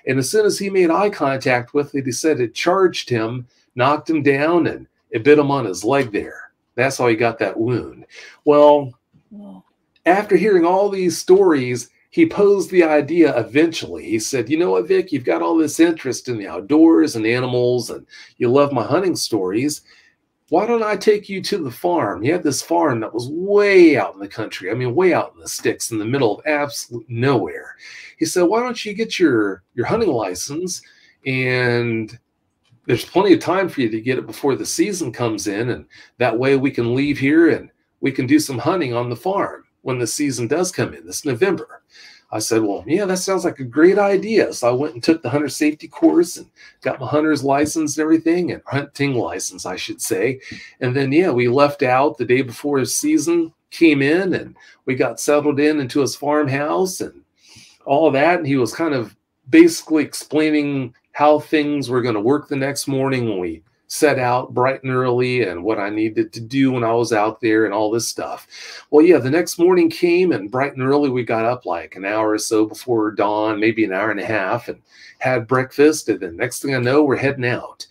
And as soon as he made eye contact with it, he said it charged him, knocked him down, and it bit him on his leg there. That's how he got that wound. Well, after hearing all these stories, he posed the idea eventually. He said, you know what, Vic, you've got all this interest in the outdoors and animals, and you love my hunting stories. why don't I take you to the farm? He had this farm that was way out in the country. I mean, way out in the sticks in the middle of absolute nowhere. He said, why don't you get your, your hunting license? And there's plenty of time for you to get it before the season comes in. And that way we can leave here and we can do some hunting on the farm when the season does come in this November. I said, well, yeah, that sounds like a great idea. So I went and took the hunter safety course and got my hunter's license and everything, and hunting license, I should say. And then, yeah, we left out the day before the season came in, and we got settled in into his farmhouse and all that. And he was kind of basically explaining how things were going to work the next morning when we set out bright and early, and what I needed to do when I was out there and all this stuff. Well, yeah, the next morning came, and bright and early we got up like an hour or so before dawn, maybe an hour and a half, and had breakfast. And then next thing I know, we're heading out.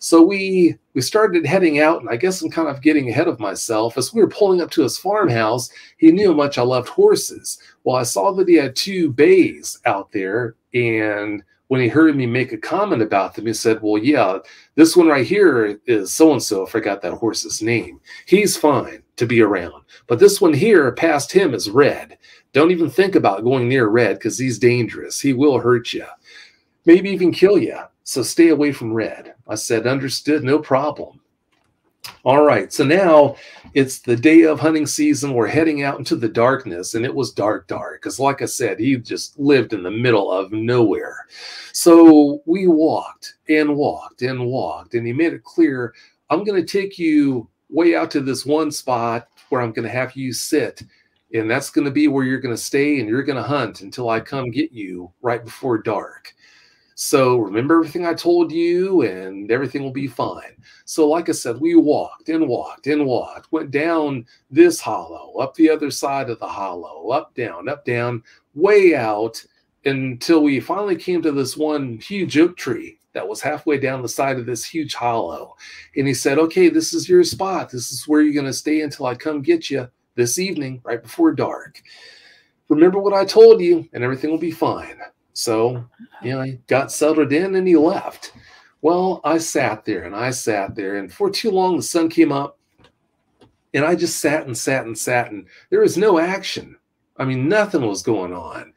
So we we started heading out, and I guess I'm kind of getting ahead of myself. As we were pulling up to his farmhouse, he knew how much I loved horses. Well, I saw that he had two bays out there, and when he heard me make a comment about them, he said, well, yeah, this one right here is so-and-so. I forgot that horse's name. He's fine to be around. But this one here past him is Red. Don't even think about going near Red, because he's dangerous. He will hurt you, maybe even kill you. So stay away from Red. I said, understood, no problem. All right, so now it's the day of hunting season. We're heading out into the darkness, and it was dark, dark, because like I said, he just lived in the middle of nowhere. So we walked and walked and walked, and he made it clear, I'm going to take you way out to this one spot where I'm going to have you sit, and that's going to be where you're going to stay, and you're going to hunt until I come get you right before dark. So remember everything I told you, and everything will be fine. So like I said, we walked and walked and walked, went down this hollow, up the other side of the hollow, up, down, up, down, way out, until we finally came to this one huge oak tree that was halfway down the side of this huge hollow. And he said, okay, this is your spot. This is where you're going to stay until I come get you this evening right before dark. Remember what I told you, and everything will be fine. So, you know, I got settled in, and he left. Well, I sat there and I sat there, and for too long, the sun came up, and I just sat and sat and sat, and there was no action. I mean, nothing was going on.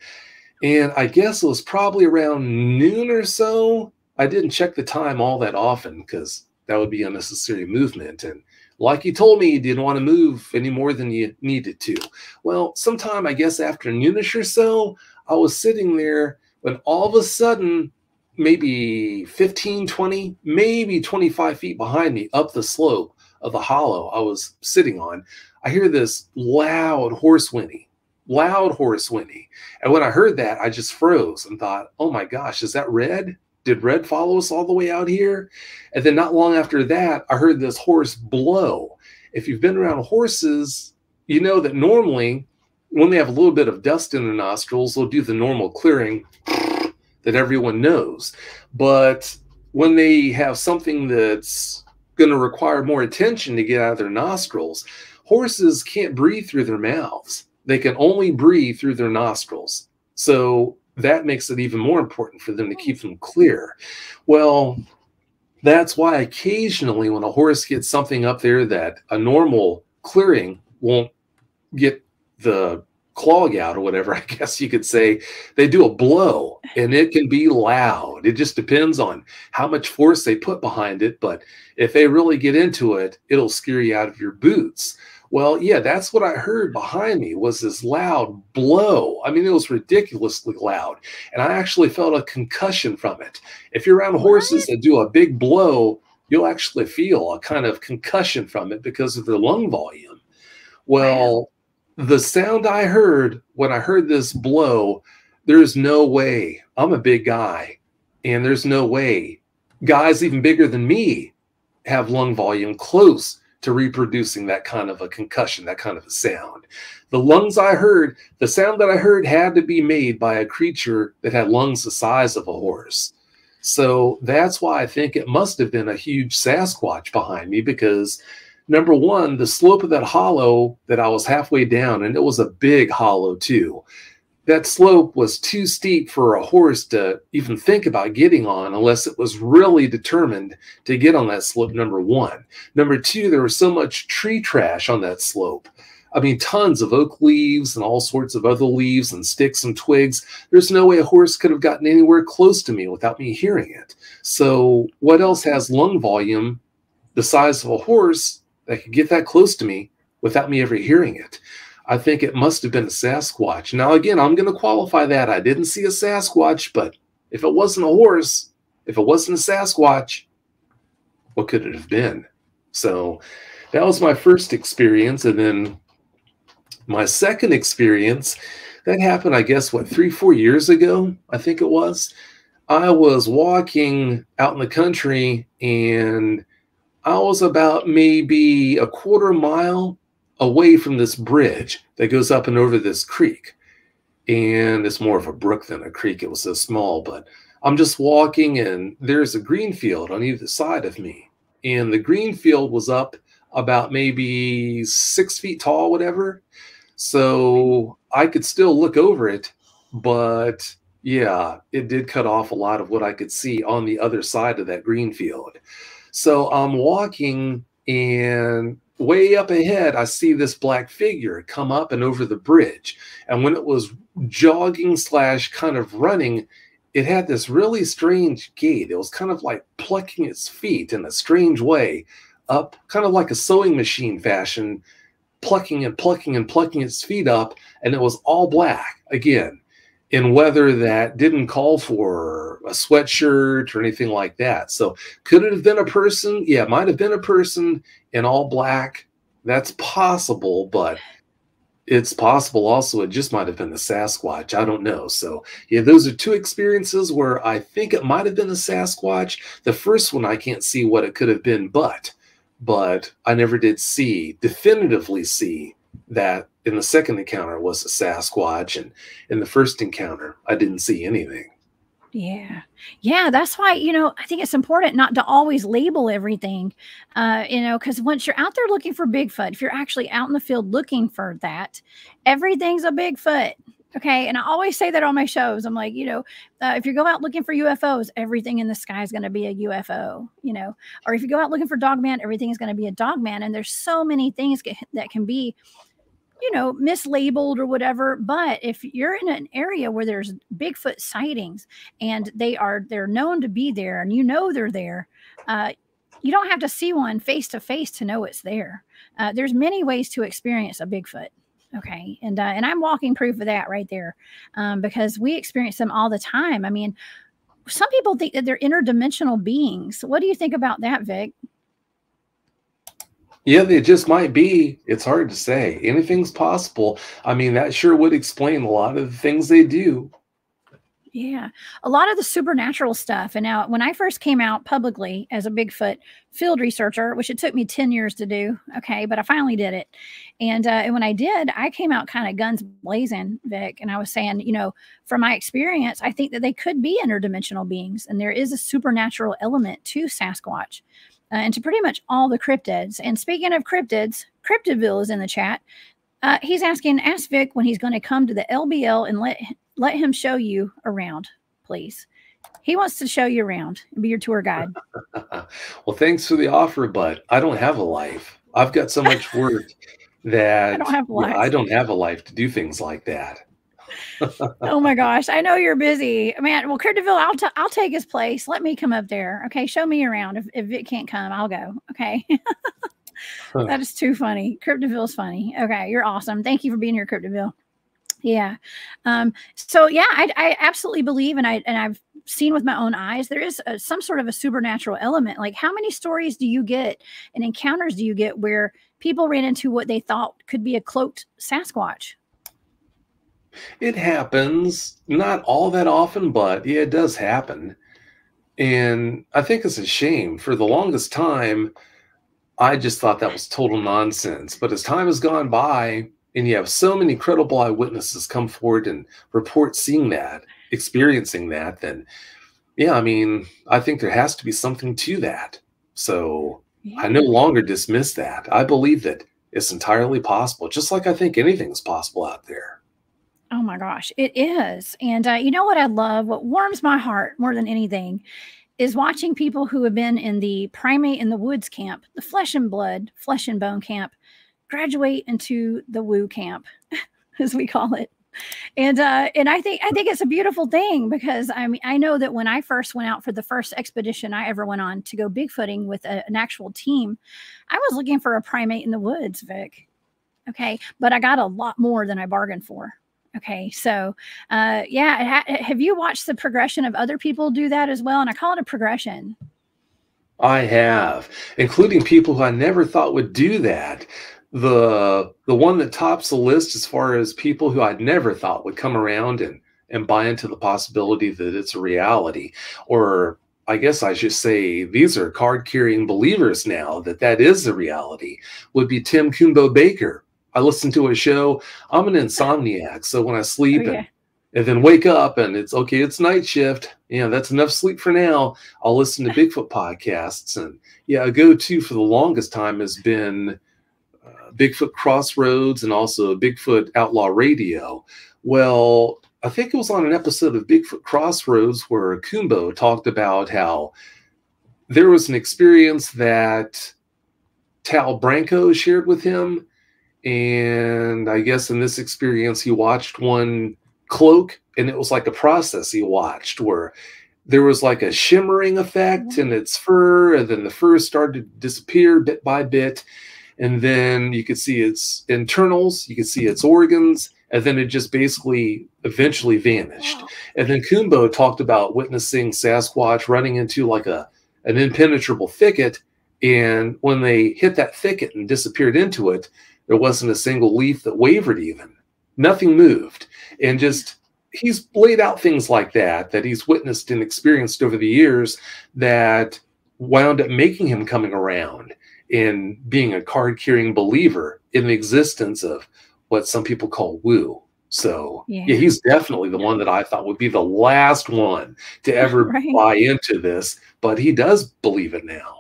And I guess it was probably around noon or so. I didn't check the time all that often, because that would be unnecessary movement. And like you told me, you didn't want to move any more than you needed to. Well, sometime, I guess, after noonish or so, I was sitting there, when all of a sudden, maybe fifteen, twenty, maybe twenty-five feet behind me, up the slope of the hollow I was sitting on, I hear this loud horse whinny, loud horse whinny. And when I heard that, I just froze and thought, oh my gosh, is that Red? Did Red follow us all the way out here? And then not long after that, I heard this horse blow. If you've been around horses, you know that normally, when they have a little bit of dust in their nostrils, they'll do the normal clearing that everyone knows. But when they have something that's going to require more attention to get out of their nostrils, horses can't breathe through their mouths. They can only breathe through their nostrils. So that makes it even more important for them to keep them clear. Well, that's why occasionally when a horse gets something up there that a normal clearing won't get the clog out, or whatever, I guess you could say, they do a blow, and it can be loud. It just depends on how much force they put behind it, but if they really get into it, it'll scare you out of your boots. Well, yeah, that's what I heard behind me, was this loud blow. I mean, it was ridiculously loud, and I actually felt a concussion from it. If you're around horses that do a big blow, you'll actually feel a kind of concussion from it because of their lung volume. Well, the sound I heard when I heard this blow, there's no way. I'm a big guy, and there's no way guys even bigger than me have lung volume close to reproducing that kind of a concussion, that kind of a sound. The lungs I heard, the sound that I heard had to be made by a creature that had lungs the size of a horse. So that's why I think it must have been a huge Sasquatch behind me, because number one, the slope of that hollow that I was halfway down, and it was a big hollow too, that slope was too steep for a horse to even think about getting on unless it was really determined to get on that slope, number one. Number two, there was so much tree trash on that slope. I mean, tons of oak leaves and all sorts of other leaves and sticks and twigs. There's no way a horse could have gotten anywhere close to me without me hearing it. So what else has lung volume the size of a horse that could get that close to me without me ever hearing it? I think it must have been a Sasquatch. Now, again, I'm going to qualify that. I didn't see a Sasquatch, but if it wasn't a horse, if it wasn't a Sasquatch, what could it have been? So that was my first experience. And then my second experience, that happened, I guess, what, three, four years ago, I think it was. I was walking out in the country, and I was about maybe a quarter mile away from this bridge that goes up and over this creek. And it's more of a brook than a creek. It was so small, but I'm just walking, and there's a green field on either side of me. And the green field was up about maybe six feet tall, whatever. So I could still look over it, but yeah, it did cut off a lot of what I could see on the other side of that green field. So I'm walking, and way up ahead, I see this black figure come up and over the bridge. And when it was jogging slash kind of running, it had this really strange gait. It was kind of like plucking its feet in a strange way up, kind of like a sewing machine fashion, plucking and plucking and plucking its feet up. And it was all black, again, in weather that didn't call for a sweatshirt or anything like that. So could it have been a person? Yeah, it might have been a person in all black. That's possible, but it's possible also it just might have been the Sasquatch. I don't know. So yeah, those are two experiences where I think it might have been a Sasquatch. The first one, I can't see what it could have been, but, but I never did see, definitively see, that in the second encounter was a Sasquatch, and in the first encounter I didn't see anything. Yeah. Yeah. That's why, you know, I think it's important not to always label everything, uh, you know, because once you're out there looking for Bigfoot, if you're actually out in the field looking for that, everything's a Bigfoot. Okay. And I always say that on my shows. I'm like, you know, uh, if you go out looking for U F Os, everything in the sky is going to be a U F O, you know, or if you go out looking for Dogman, everything is going to be a Dogman. And there's so many things that can be, you know, mislabeled or whatever. But if you're in an area where there's Bigfoot sightings and they are, they're known to be there and you know they're there, uh, you don't have to see one face to face to know it's there. Uh, there's many ways to experience a Bigfoot. Okay. And, uh, and I'm walking proof of that right there, um, because we experience them all the time. I mean, some people think that they're interdimensional beings. What do you think about that, Vic? Yeah, they just might be. It's hard to say. Anything's possible. I mean, that sure would explain a lot of the things they do. Yeah. A lot of the supernatural stuff. And now when I first came out publicly as a Bigfoot field researcher, which it took me ten years to do. Okay. But I finally did it. And, uh, and when I did, I came out kind of guns blazing, Vic. And I was saying, you know, from my experience, I think that they could be interdimensional beings. And there is a supernatural element to Sasquatch. Uh, and to pretty much all the cryptids. And speaking of cryptids, Cryptidville is in the chat. Uh, he's asking, ask Vic when he's going to come to the L B L and let, let him show you around, please. He wants to show you around and be your tour guide. Well, thanks for the offer, but I don't have a life. I've got so much work that I don't have a life. I don't have a life to do things like that. Oh my gosh, I know you're busy, man. Well, Cryptidville, I'll t I'll take his place. Let me come up there, okay? Show me around. If if it can't come, I'll go. Okay. Huh. That is too funny. Cryptidville's funny. Okay, you're awesome. Thank you for being here, Cryptidville. Yeah. Um. So yeah, I I absolutely believe, and I and I've seen with my own eyes, there is a, some sort of a supernatural element. Like, how many stories do you get and encounters do you get where people ran into what they thought could be a cloaked Sasquatch? It happens, not all that often, but yeah, it does happen. And I think it's a shame. For the longest time, I just thought that was total nonsense. But as time has gone by, and you have so many credible eyewitnesses come forward and report seeing that, experiencing that, then yeah, I mean, I think there has to be something to that. So yeah. I no longer dismiss that. I believe that it's entirely possible, just like I think anything's possible out there. Oh my gosh, it is. And uh, you know what I love, what warms my heart more than anything is watching people who have been in the primate in the woods camp, the flesh and blood, flesh and bone camp, graduate into the woo camp, as we call it. And uh, and I think I think it's a beautiful thing, because I mean, I know that when I first went out for the first expedition I ever went on to go Bigfooting with a, an actual team, I was looking for a primate in the woods, Vic. Okay, but I got a lot more than I bargained for. Okay, so uh, yeah, it ha have you watched the progression of other people do that as well? And I call it a progression. I have, including people who I never thought would do that. The the one that tops the list as far as people who I'd never thought would come around and, and buy into the possibility that it's a reality. Or I guess I should say these are card-carrying believers now that that is the reality, would be Tim Kumba Baker. I listen to a show. I'm an insomniac, so when I sleep oh, yeah. and, and then wake up and it's, okay, it's night shift. Yeah, that's enough sleep for now. I'll listen to Bigfoot podcasts. And yeah, a go-to for the longest time has been uh, Bigfoot Crossroads and also Bigfoot Outlaw Radio. Well, I think it was on an episode of Bigfoot Crossroads where Kumbo talked about how there was an experience that Tal Branco shared with him. And I guess in this experience, he watched one cloak, and it was like a process he watched where there was like a shimmering effect in its fur, and then the fur started to disappear bit by bit. And then you could see its internals, you could see its organs, and then it just basically eventually vanished. Wow. And then Kumbo talked about witnessing Sasquatch running into like a an impenetrable thicket, and when they hit that thicket and disappeared into it, there wasn't a single leaf that wavered even. Nothing moved. And just, he's laid out things like that, that he's witnessed and experienced over the years that wound up making him coming around and being a card-carrying believer in the existence of what some people call woo. So yeah, yeah he's definitely the one that I thought would be the last one to ever right. buy into this, but he does believe it now.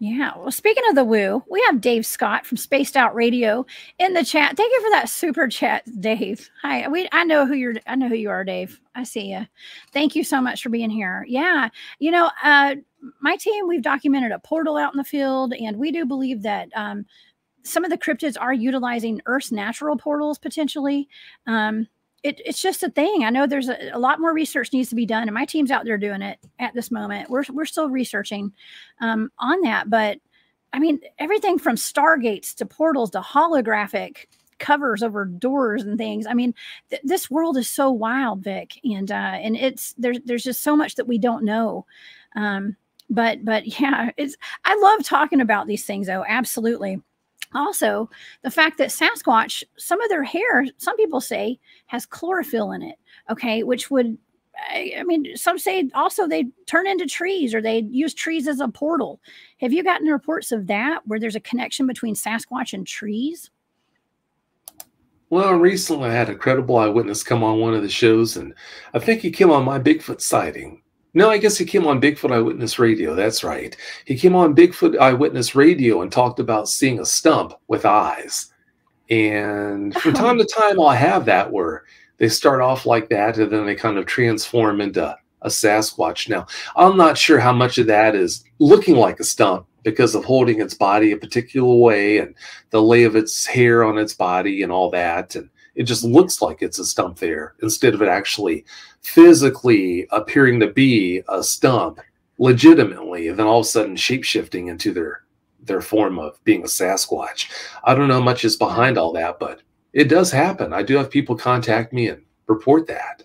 Yeah. Well, speaking of the woo, we have Dave Scott from Spaced Out Radio in the chat. Thank you for that super chat, Dave. Hi. We I know who you're I know who you are, Dave. I see you. Thank you so much for being here. Yeah. You know, uh my team, we've documented a portal out in the field, and we do believe that um some of the cryptids are utilizing Earth's natural portals potentially. Um It, it's just a thing. I know there's a, a lot more research needs to be done, and my team's out there doing it at this moment. We're, we're still researching um, on that. But, I mean, everything from stargates to portals to holographic covers over doors and things. I mean, th this world is so wild, Vic. And, uh, and it's there's, there's just so much that we don't know. Um, but, but yeah, it's I love talking about these things, though. Absolutely. Also, the fact that Sasquatch, some of their hair, some people say, has chlorophyll in it, okay, which would, I, I mean, some say also they turn into trees or they use trees as a portal. Have you gotten reports of that, where there's a connection between Sasquatch and trees? Well, recently I had a credible eyewitness come on one of the shows, and I think he came on My Bigfoot Sighting. No, I guess he came on Bigfoot Eyewitness Radio. That's right. He came on Bigfoot Eyewitness Radio and talked about seeing a stump with eyes. And from oh. time to time, I'll have that where they start off like that, and then they kind of transform into a Sasquatch. Now, I'm not sure how much of that is looking like a stump because of holding its body a particular way and the lay of its hair on its body and all that. And it just looks like it's a stump there instead of it actually physically appearing to be a stump legitimately, and then all of a sudden shape-shifting into their, their form of being a Sasquatch. I don't know much is behind all that, but it does happen. I do have people contact me and report that.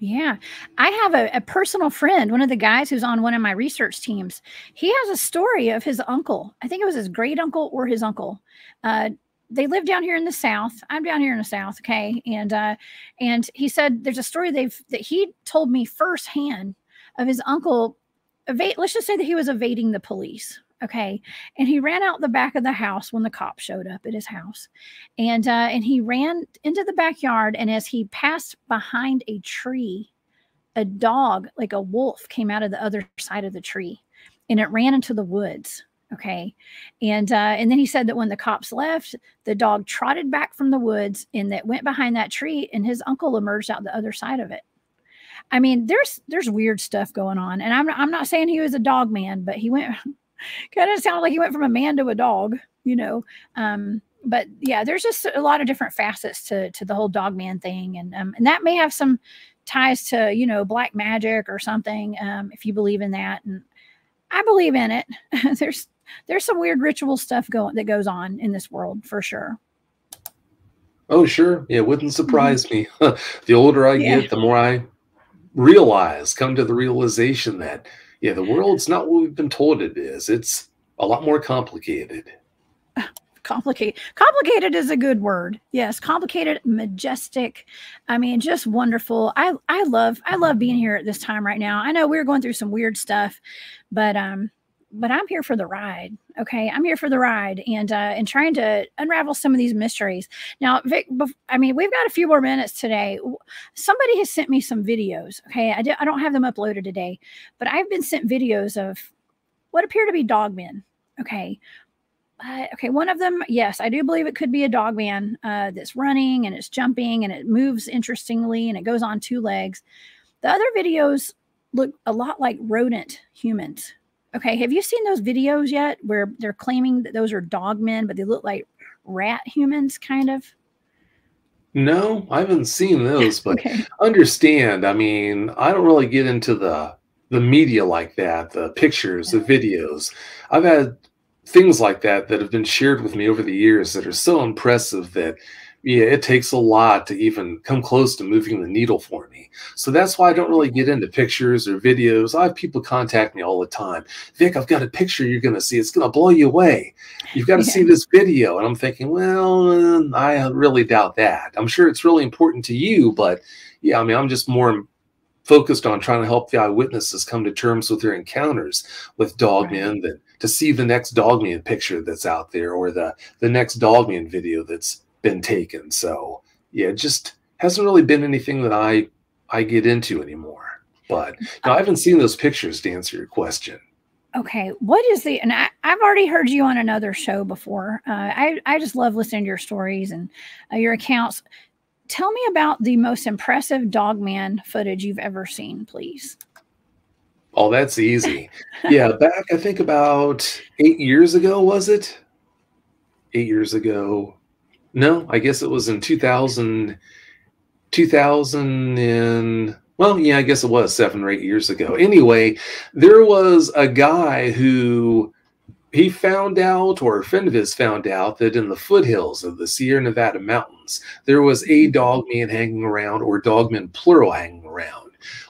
Yeah. I have a, a personal friend, one of the guys who's on one of my research teams. He has a story of his uncle. I think it was his great uncle or his uncle, uh, they live down here in the South. I'm down here in the South. Okay. And, uh, and he said, there's a story they've, that he told me firsthand of his uncle evade. Let's just say that he was evading the police. Okay. And he ran out the back of the house when the cops showed up at his house, and, uh, and he ran into the backyard. And as he passed behind a tree, a dog, like a wolf, came out of the other side of the tree, and it ran into the woods. Okay. And, uh, and then he said that when the cops left, the dog trotted back from the woods and that went behind that tree and his uncle emerged out the other side of it. I mean, there's, there's weird stuff going on. And I'm not, I'm not saying he was a dog man, but he went kind of sounded like he went from a man to a dog, you know? Um, but yeah, there's just a lot of different facets to, to the whole dog man thing. And, um, and that may have some ties to, you know, black magic or something. Um, if you believe in that, and I believe in it, there's, There's some weird ritual stuff going that goes on in this world for sure. Oh, sure. Yeah, it wouldn't surprise mm-hmm. me. The older I yeah. get, the more I realize, come to the realization that, yeah, the world's not what we've been told it is. It's a lot more complicated. Uh, complicated. Complicated is a good word. Yes. Complicated, majestic. I mean, just wonderful. I, I love, I love being here at this time right now. I know we're going through some weird stuff, but, um, But I'm here for the ride, okay? I'm here for the ride and uh, and trying to unravel some of these mysteries. Now, Vic, I mean, we've got a few more minutes today. Somebody has sent me some videos, okay? I, I don't have them uploaded today, but I've been sent videos of what appear to be dogmen, okay? Uh, okay, one of them, yes, I do believe it could be a dogman uh, that's running and it's jumping and it moves interestingly and it goes on two legs. The other videos look a lot like rodent humans. Okay, have you seen those videos yet where they're claiming that those are dogmen, but they look like rat humans, kind of? No, I haven't seen those, but okay. Understand, I mean, I don't really get into the, the media like that, the pictures, okay. the videos. I've had things like that that have been shared with me over the years that are so impressive that, yeah, it takes a lot to even come close to moving the needle for me. So that's why I don't really get into pictures or videos. I have people contact me all the time. Vic, I've got a picture you're going to see. It's going to blow you away. You've got to yeah. see this video. And I'm thinking, well, I really doubt that. I'm sure it's really important to you. But, yeah, I mean, I'm just more focused on trying to help the eyewitnesses come to terms with their encounters with dogmen right. than to see the next dogman picture that's out there or the, the next dogman video that's been taken. So yeah, it just hasn't really been anything that I I get into anymore. But no, I haven't seen those pictures to answer your question. Okay, what is the and I, I've already heard you on another show before. Uh, I I just love listening to your stories and uh, your accounts. Tell me about the most impressive dogman footage you've ever seen, please. Oh, that's easy. Yeah, back I think about eight years ago was it? Eight years ago. No, I guess it was in two thousand, two thousand and, well, yeah, I guess it was seven or eight years ago. Anyway, there was a guy who he found out, or a friend of his found out, that in the foothills of the Sierra Nevada Mountains, there was a dogman hanging around, or dogmen plural hanging around.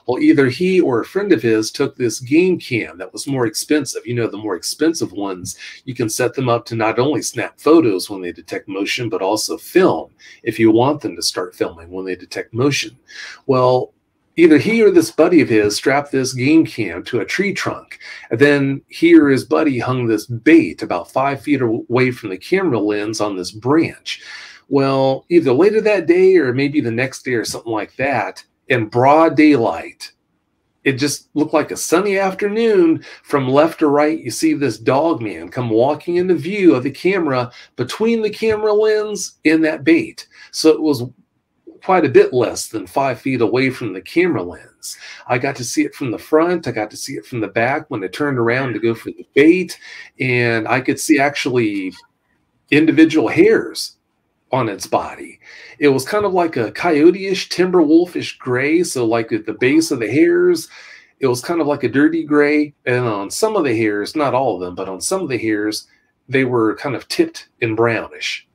Well, either he or a friend of his took this game cam that was more expensive. You know, the more expensive ones, you can set them up to not only snap photos when they detect motion, but also film if you want them to start filming when they detect motion. Well, either he or this buddy of his strapped this game cam to a tree trunk. And then he or his buddy hung this bait about five feet away from the camera lens on this branch. Well, either later that day or maybe the next day or something like that, in broad daylight, it just looked like a sunny afternoon. From left to right, you see this dogman come walking into view of the camera between the camera lens and that bait. So it was quite a bit less than five feet away from the camera lens. I got to see it from the front. I got to see it from the back when it turned around to go for the bait. And I could see actually individual hairs on its body. It was kind of like a coyote-ish, timber wolfish gray. So like at the base of the hairs, it was kind of like a dirty gray. And on some of the hairs, not all of them, but on some of the hairs, they were kind of tipped in brownish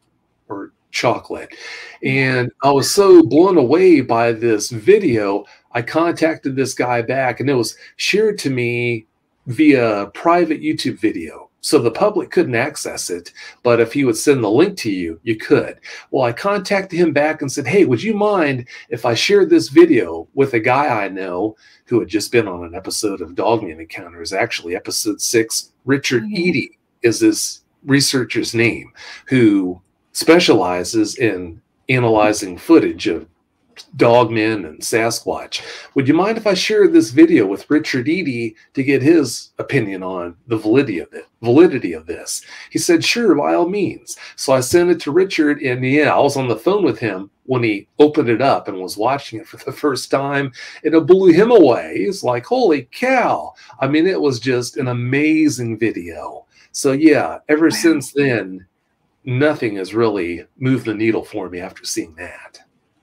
or chocolate. And I was so blown away by this video, I contacted this guy back and it was shared to me via private YouTube video. So the public couldn't access it, but if he would send the link to you, you could. Well, I contacted him back and said, hey, would you mind if I shared this video with a guy I know who had just been on an episode of Dogman Encounters, actually episode six, Richard Eady is this researcher's name, who specializes in analyzing footage of Dogman and Sasquatch. Would you mind if I share this video with Richard Eady to get his opinion on the validity of it, validity of this? He said, sure, by all means. So I sent it to Richard, and yeah, I was on the phone with him when he opened it up and was watching it for the first time, and it blew him away. He's like, holy cow. I mean, it was just an amazing video. So yeah, ever wow. since then, nothing has really moved the needle for me after seeing that.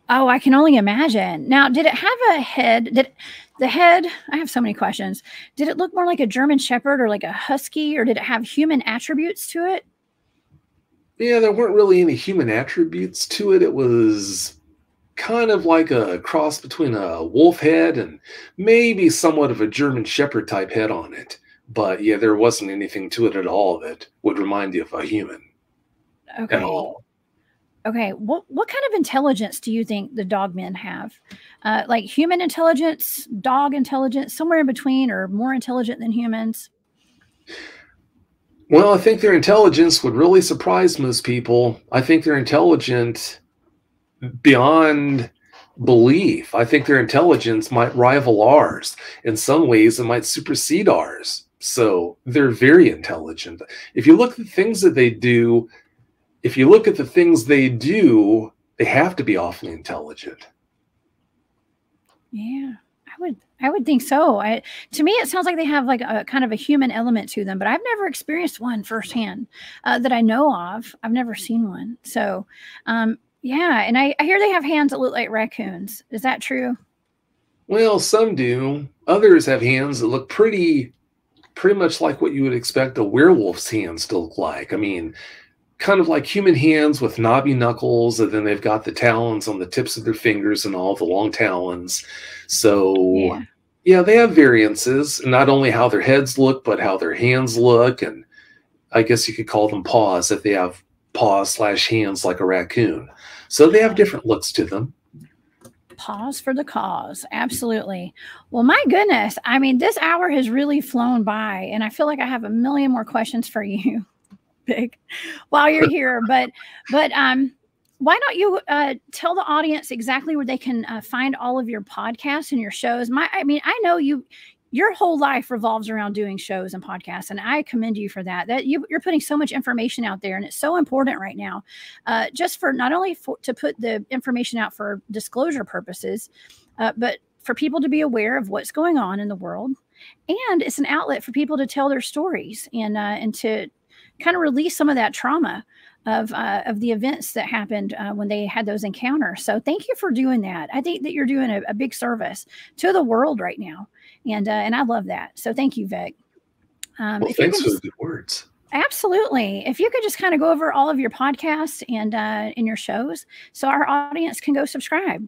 Oh, I can only imagine. Now, did it have a head? Did the head, I have so many questions. Did it look more like a German Shepherd or like a Husky, or did it have human attributes to it? Yeah, there weren't really any human attributes to it. It was kind of like a cross between a wolf head and maybe somewhat of a German Shepherd type head on it. But yeah, there wasn't anything to it at all that would remind you of a human okay. at all. Okay, what what kind of intelligence do you think the dogmen have? Uh, like human intelligence, dog intelligence, somewhere in between, or more intelligent than humans? Well, I think their intelligence would really surprise most people. I think they're intelligent beyond belief. I think their intelligence might rival ours. In some ways, it might supersede ours. So they're very intelligent. If you look at the things that they do, If you look at the things they do, they have to be awfully intelligent. Yeah, I would, I would think so. I, to me, it sounds like they have like a kind of a human element to them, but I've never experienced one firsthand uh, that I know of. I've never seen one. So, um, yeah. And I, I hear they have hands that look like raccoons. Is that true? Well, some do. Others have hands that look pretty, pretty much like what you would expect a werewolf's hands to look like. I mean, kind of like human hands with knobby knuckles, and then they've got the talons on the tips of their fingers and all the long talons. So yeah, yeah they have variances, not only how their heads look, but how their hands look. And I guess you could call them paws if they have paws slash hands like a raccoon. So they have different looks to them. Pause for the cause. Absolutely. Well, my goodness. I mean, this hour has really flown by, and I feel like I have a million more questions for you Big while you're here, but but um why don't you uh tell the audience exactly where they can uh, find all of your podcasts and your shows. My I mean I know you your whole life revolves around doing shows and podcasts, and I commend you for that that you, you're putting so much information out there, and it's so important right now, uh just for not only for, to put the information out for disclosure purposes, uh, but for people to be aware of what's going on in the world, and it's an outlet for people to tell their stories and uh and to kind of release some of that trauma of uh, of the events that happened uh, when they had those encounters. So thank you for doing that. I think that you're doing a, a big service to the world right now, and uh, and I love that. So thank you, Vic. Um, well, thanks for the good words. Absolutely. If you could just kind of go over all of your podcasts and uh, in your shows, so our audience can go subscribe.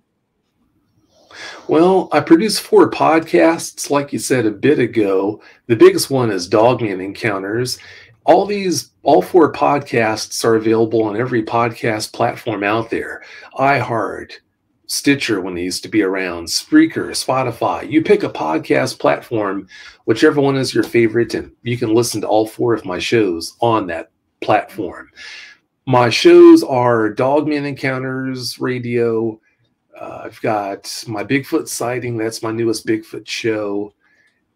Well, I produce four podcasts, like you said a bit ago. The biggest one is Dogman Encounters. All these, all four podcasts are available on every podcast platform out there. iHeart, Stitcher when they used to be around, Spreaker, Spotify. You pick a podcast platform, whichever one is your favorite, and you can listen to all four of my shows on that platform. My shows are Dogman Encounters Radio. Uh, I've got My Bigfoot Sighting. That's my newest Bigfoot show,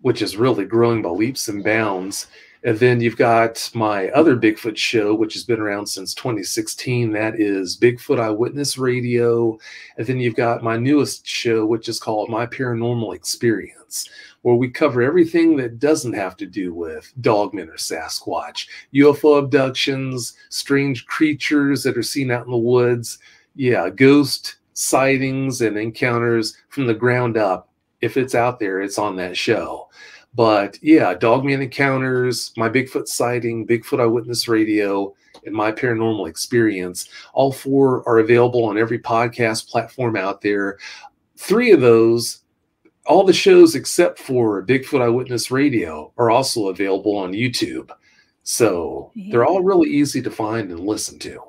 which is really growing by leaps and bounds. And then you've got my other Bigfoot show, which has been around since twenty sixteen. That is Bigfoot Eyewitness Radio. And then you've got my newest show, which is called My Paranormal Experience, where we cover everything that doesn't have to do with dogmen or Sasquatch. U F O abductions, strange creatures that are seen out in the woods. Yeah, ghost sightings and encounters from the ground up. If it's out there, it's on that show. But yeah, Dogman Encounters, My Bigfoot Sighting, Bigfoot Eyewitness Radio, and My Paranormal Experience. All four are available on every podcast platform out there. Three of those, all the shows except for Bigfoot Eyewitness Radio, are also available on YouTube. So yeah, they're all really easy to find and listen to.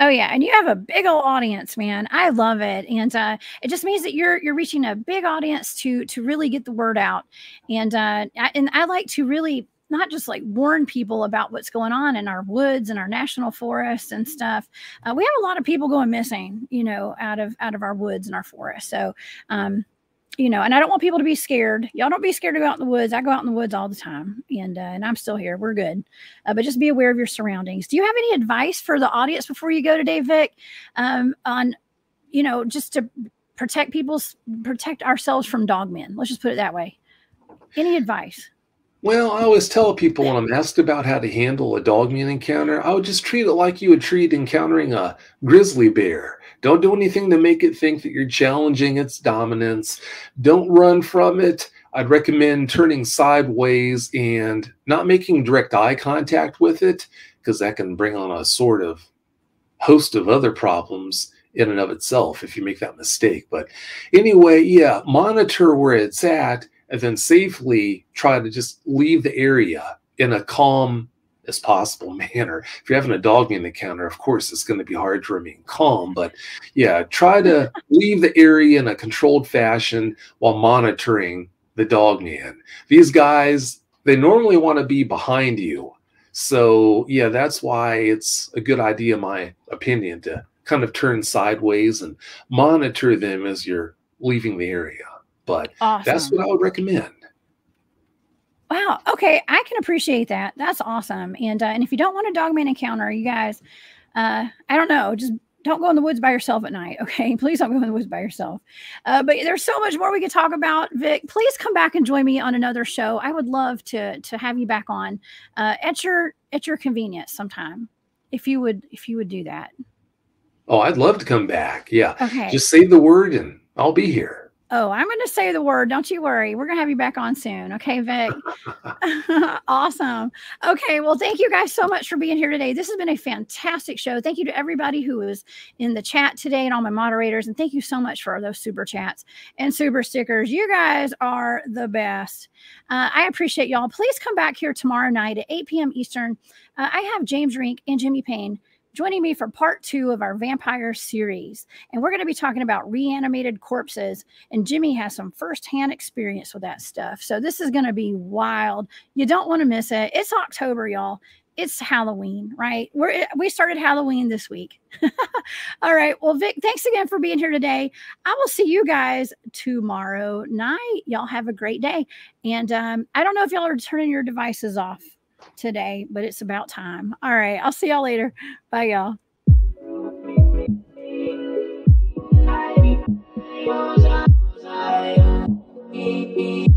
Oh yeah, and you have a big old audience, man. I love it, and uh, it just means that you're you're reaching a big audience to to really get the word out, and uh, I, and I like to really not just like warn people about what's going on in our woods and our national forests and stuff. Uh, we have a lot of people going missing, you know, out of out of our woods and our forests. So, um, you know, and I don't want people to be scared. Y'all don't be scared to go out in the woods. I go out in the woods all the time, and uh, and I'm still here. We're good. Uh, but just be aware of your surroundings. Do you have any advice for the audience before you go today, Vic, um, on, you know, just to protect people's, protect ourselves from dogmen? Let's just put it that way. Any advice? Well, I always tell people when I'm asked about how to handle a dogman encounter, I would just treat it like you would treat encountering a grizzly bear. Don't do anything to make it think that you're challenging its dominance. Don't run from it. I'd recommend turning sideways and not making direct eye contact with it, because that can bring on a sort of host of other problems in and of itself if you make that mistake. But anyway, yeah, monitor where it's at, and then safely try to just leave the area in a calm as possible manner. If you're having a dogman encounter, of course, it's going to be hard to remain calm. But yeah, try to leave the area in a controlled fashion while monitoring the dogman. These guys, they normally want to be behind you. So yeah, that's why it's a good idea, in my opinion, to kind of turn sideways and monitor them as you're leaving the area. But awesome. That's what I would recommend. Wow. Okay. I can appreciate that. That's awesome. And, uh, and if you don't want a dogman encounter, you guys, uh, I don't know, just don't go in the woods by yourself at night. Okay. Please don't go in the woods by yourself. Uh, but there's so much more we could talk about, Vic. Please come back and join me on another show. I would love to, to have you back on, uh, at your, at your convenience sometime. If you would, if you would do that. Oh, I'd love to come back. Yeah. Okay. Just say the word and I'll be here. Oh, I'm going to say the word. Don't you worry. We're going to have you back on soon. Okay, Vic. Awesome. Okay. Well, thank you guys so much for being here today. This has been a fantastic show. Thank you to everybody who was in the chat today and all my moderators. And thank you so much for those super chats and super stickers. You guys are the best. Uh, I appreciate y'all. Please come back here tomorrow night at eight P M Eastern. Uh, I have James Rink and Jimmy Payne joining me for part two of our vampire series. And we're going to be talking about reanimated corpses. And Jimmy has some firsthand experience with that stuff. So this is going to be wild. You don't want to miss it. It's October, y'all. It's Halloween, right? We're, we started Halloween this week. All right. Well, Vic, thanks again for being here today. I will see you guys tomorrow night. Y'all have a great day. And um, I don't know if y'all are turning your devices off today, but it's about time. All right. I'll see y'all later. Bye, y'all. I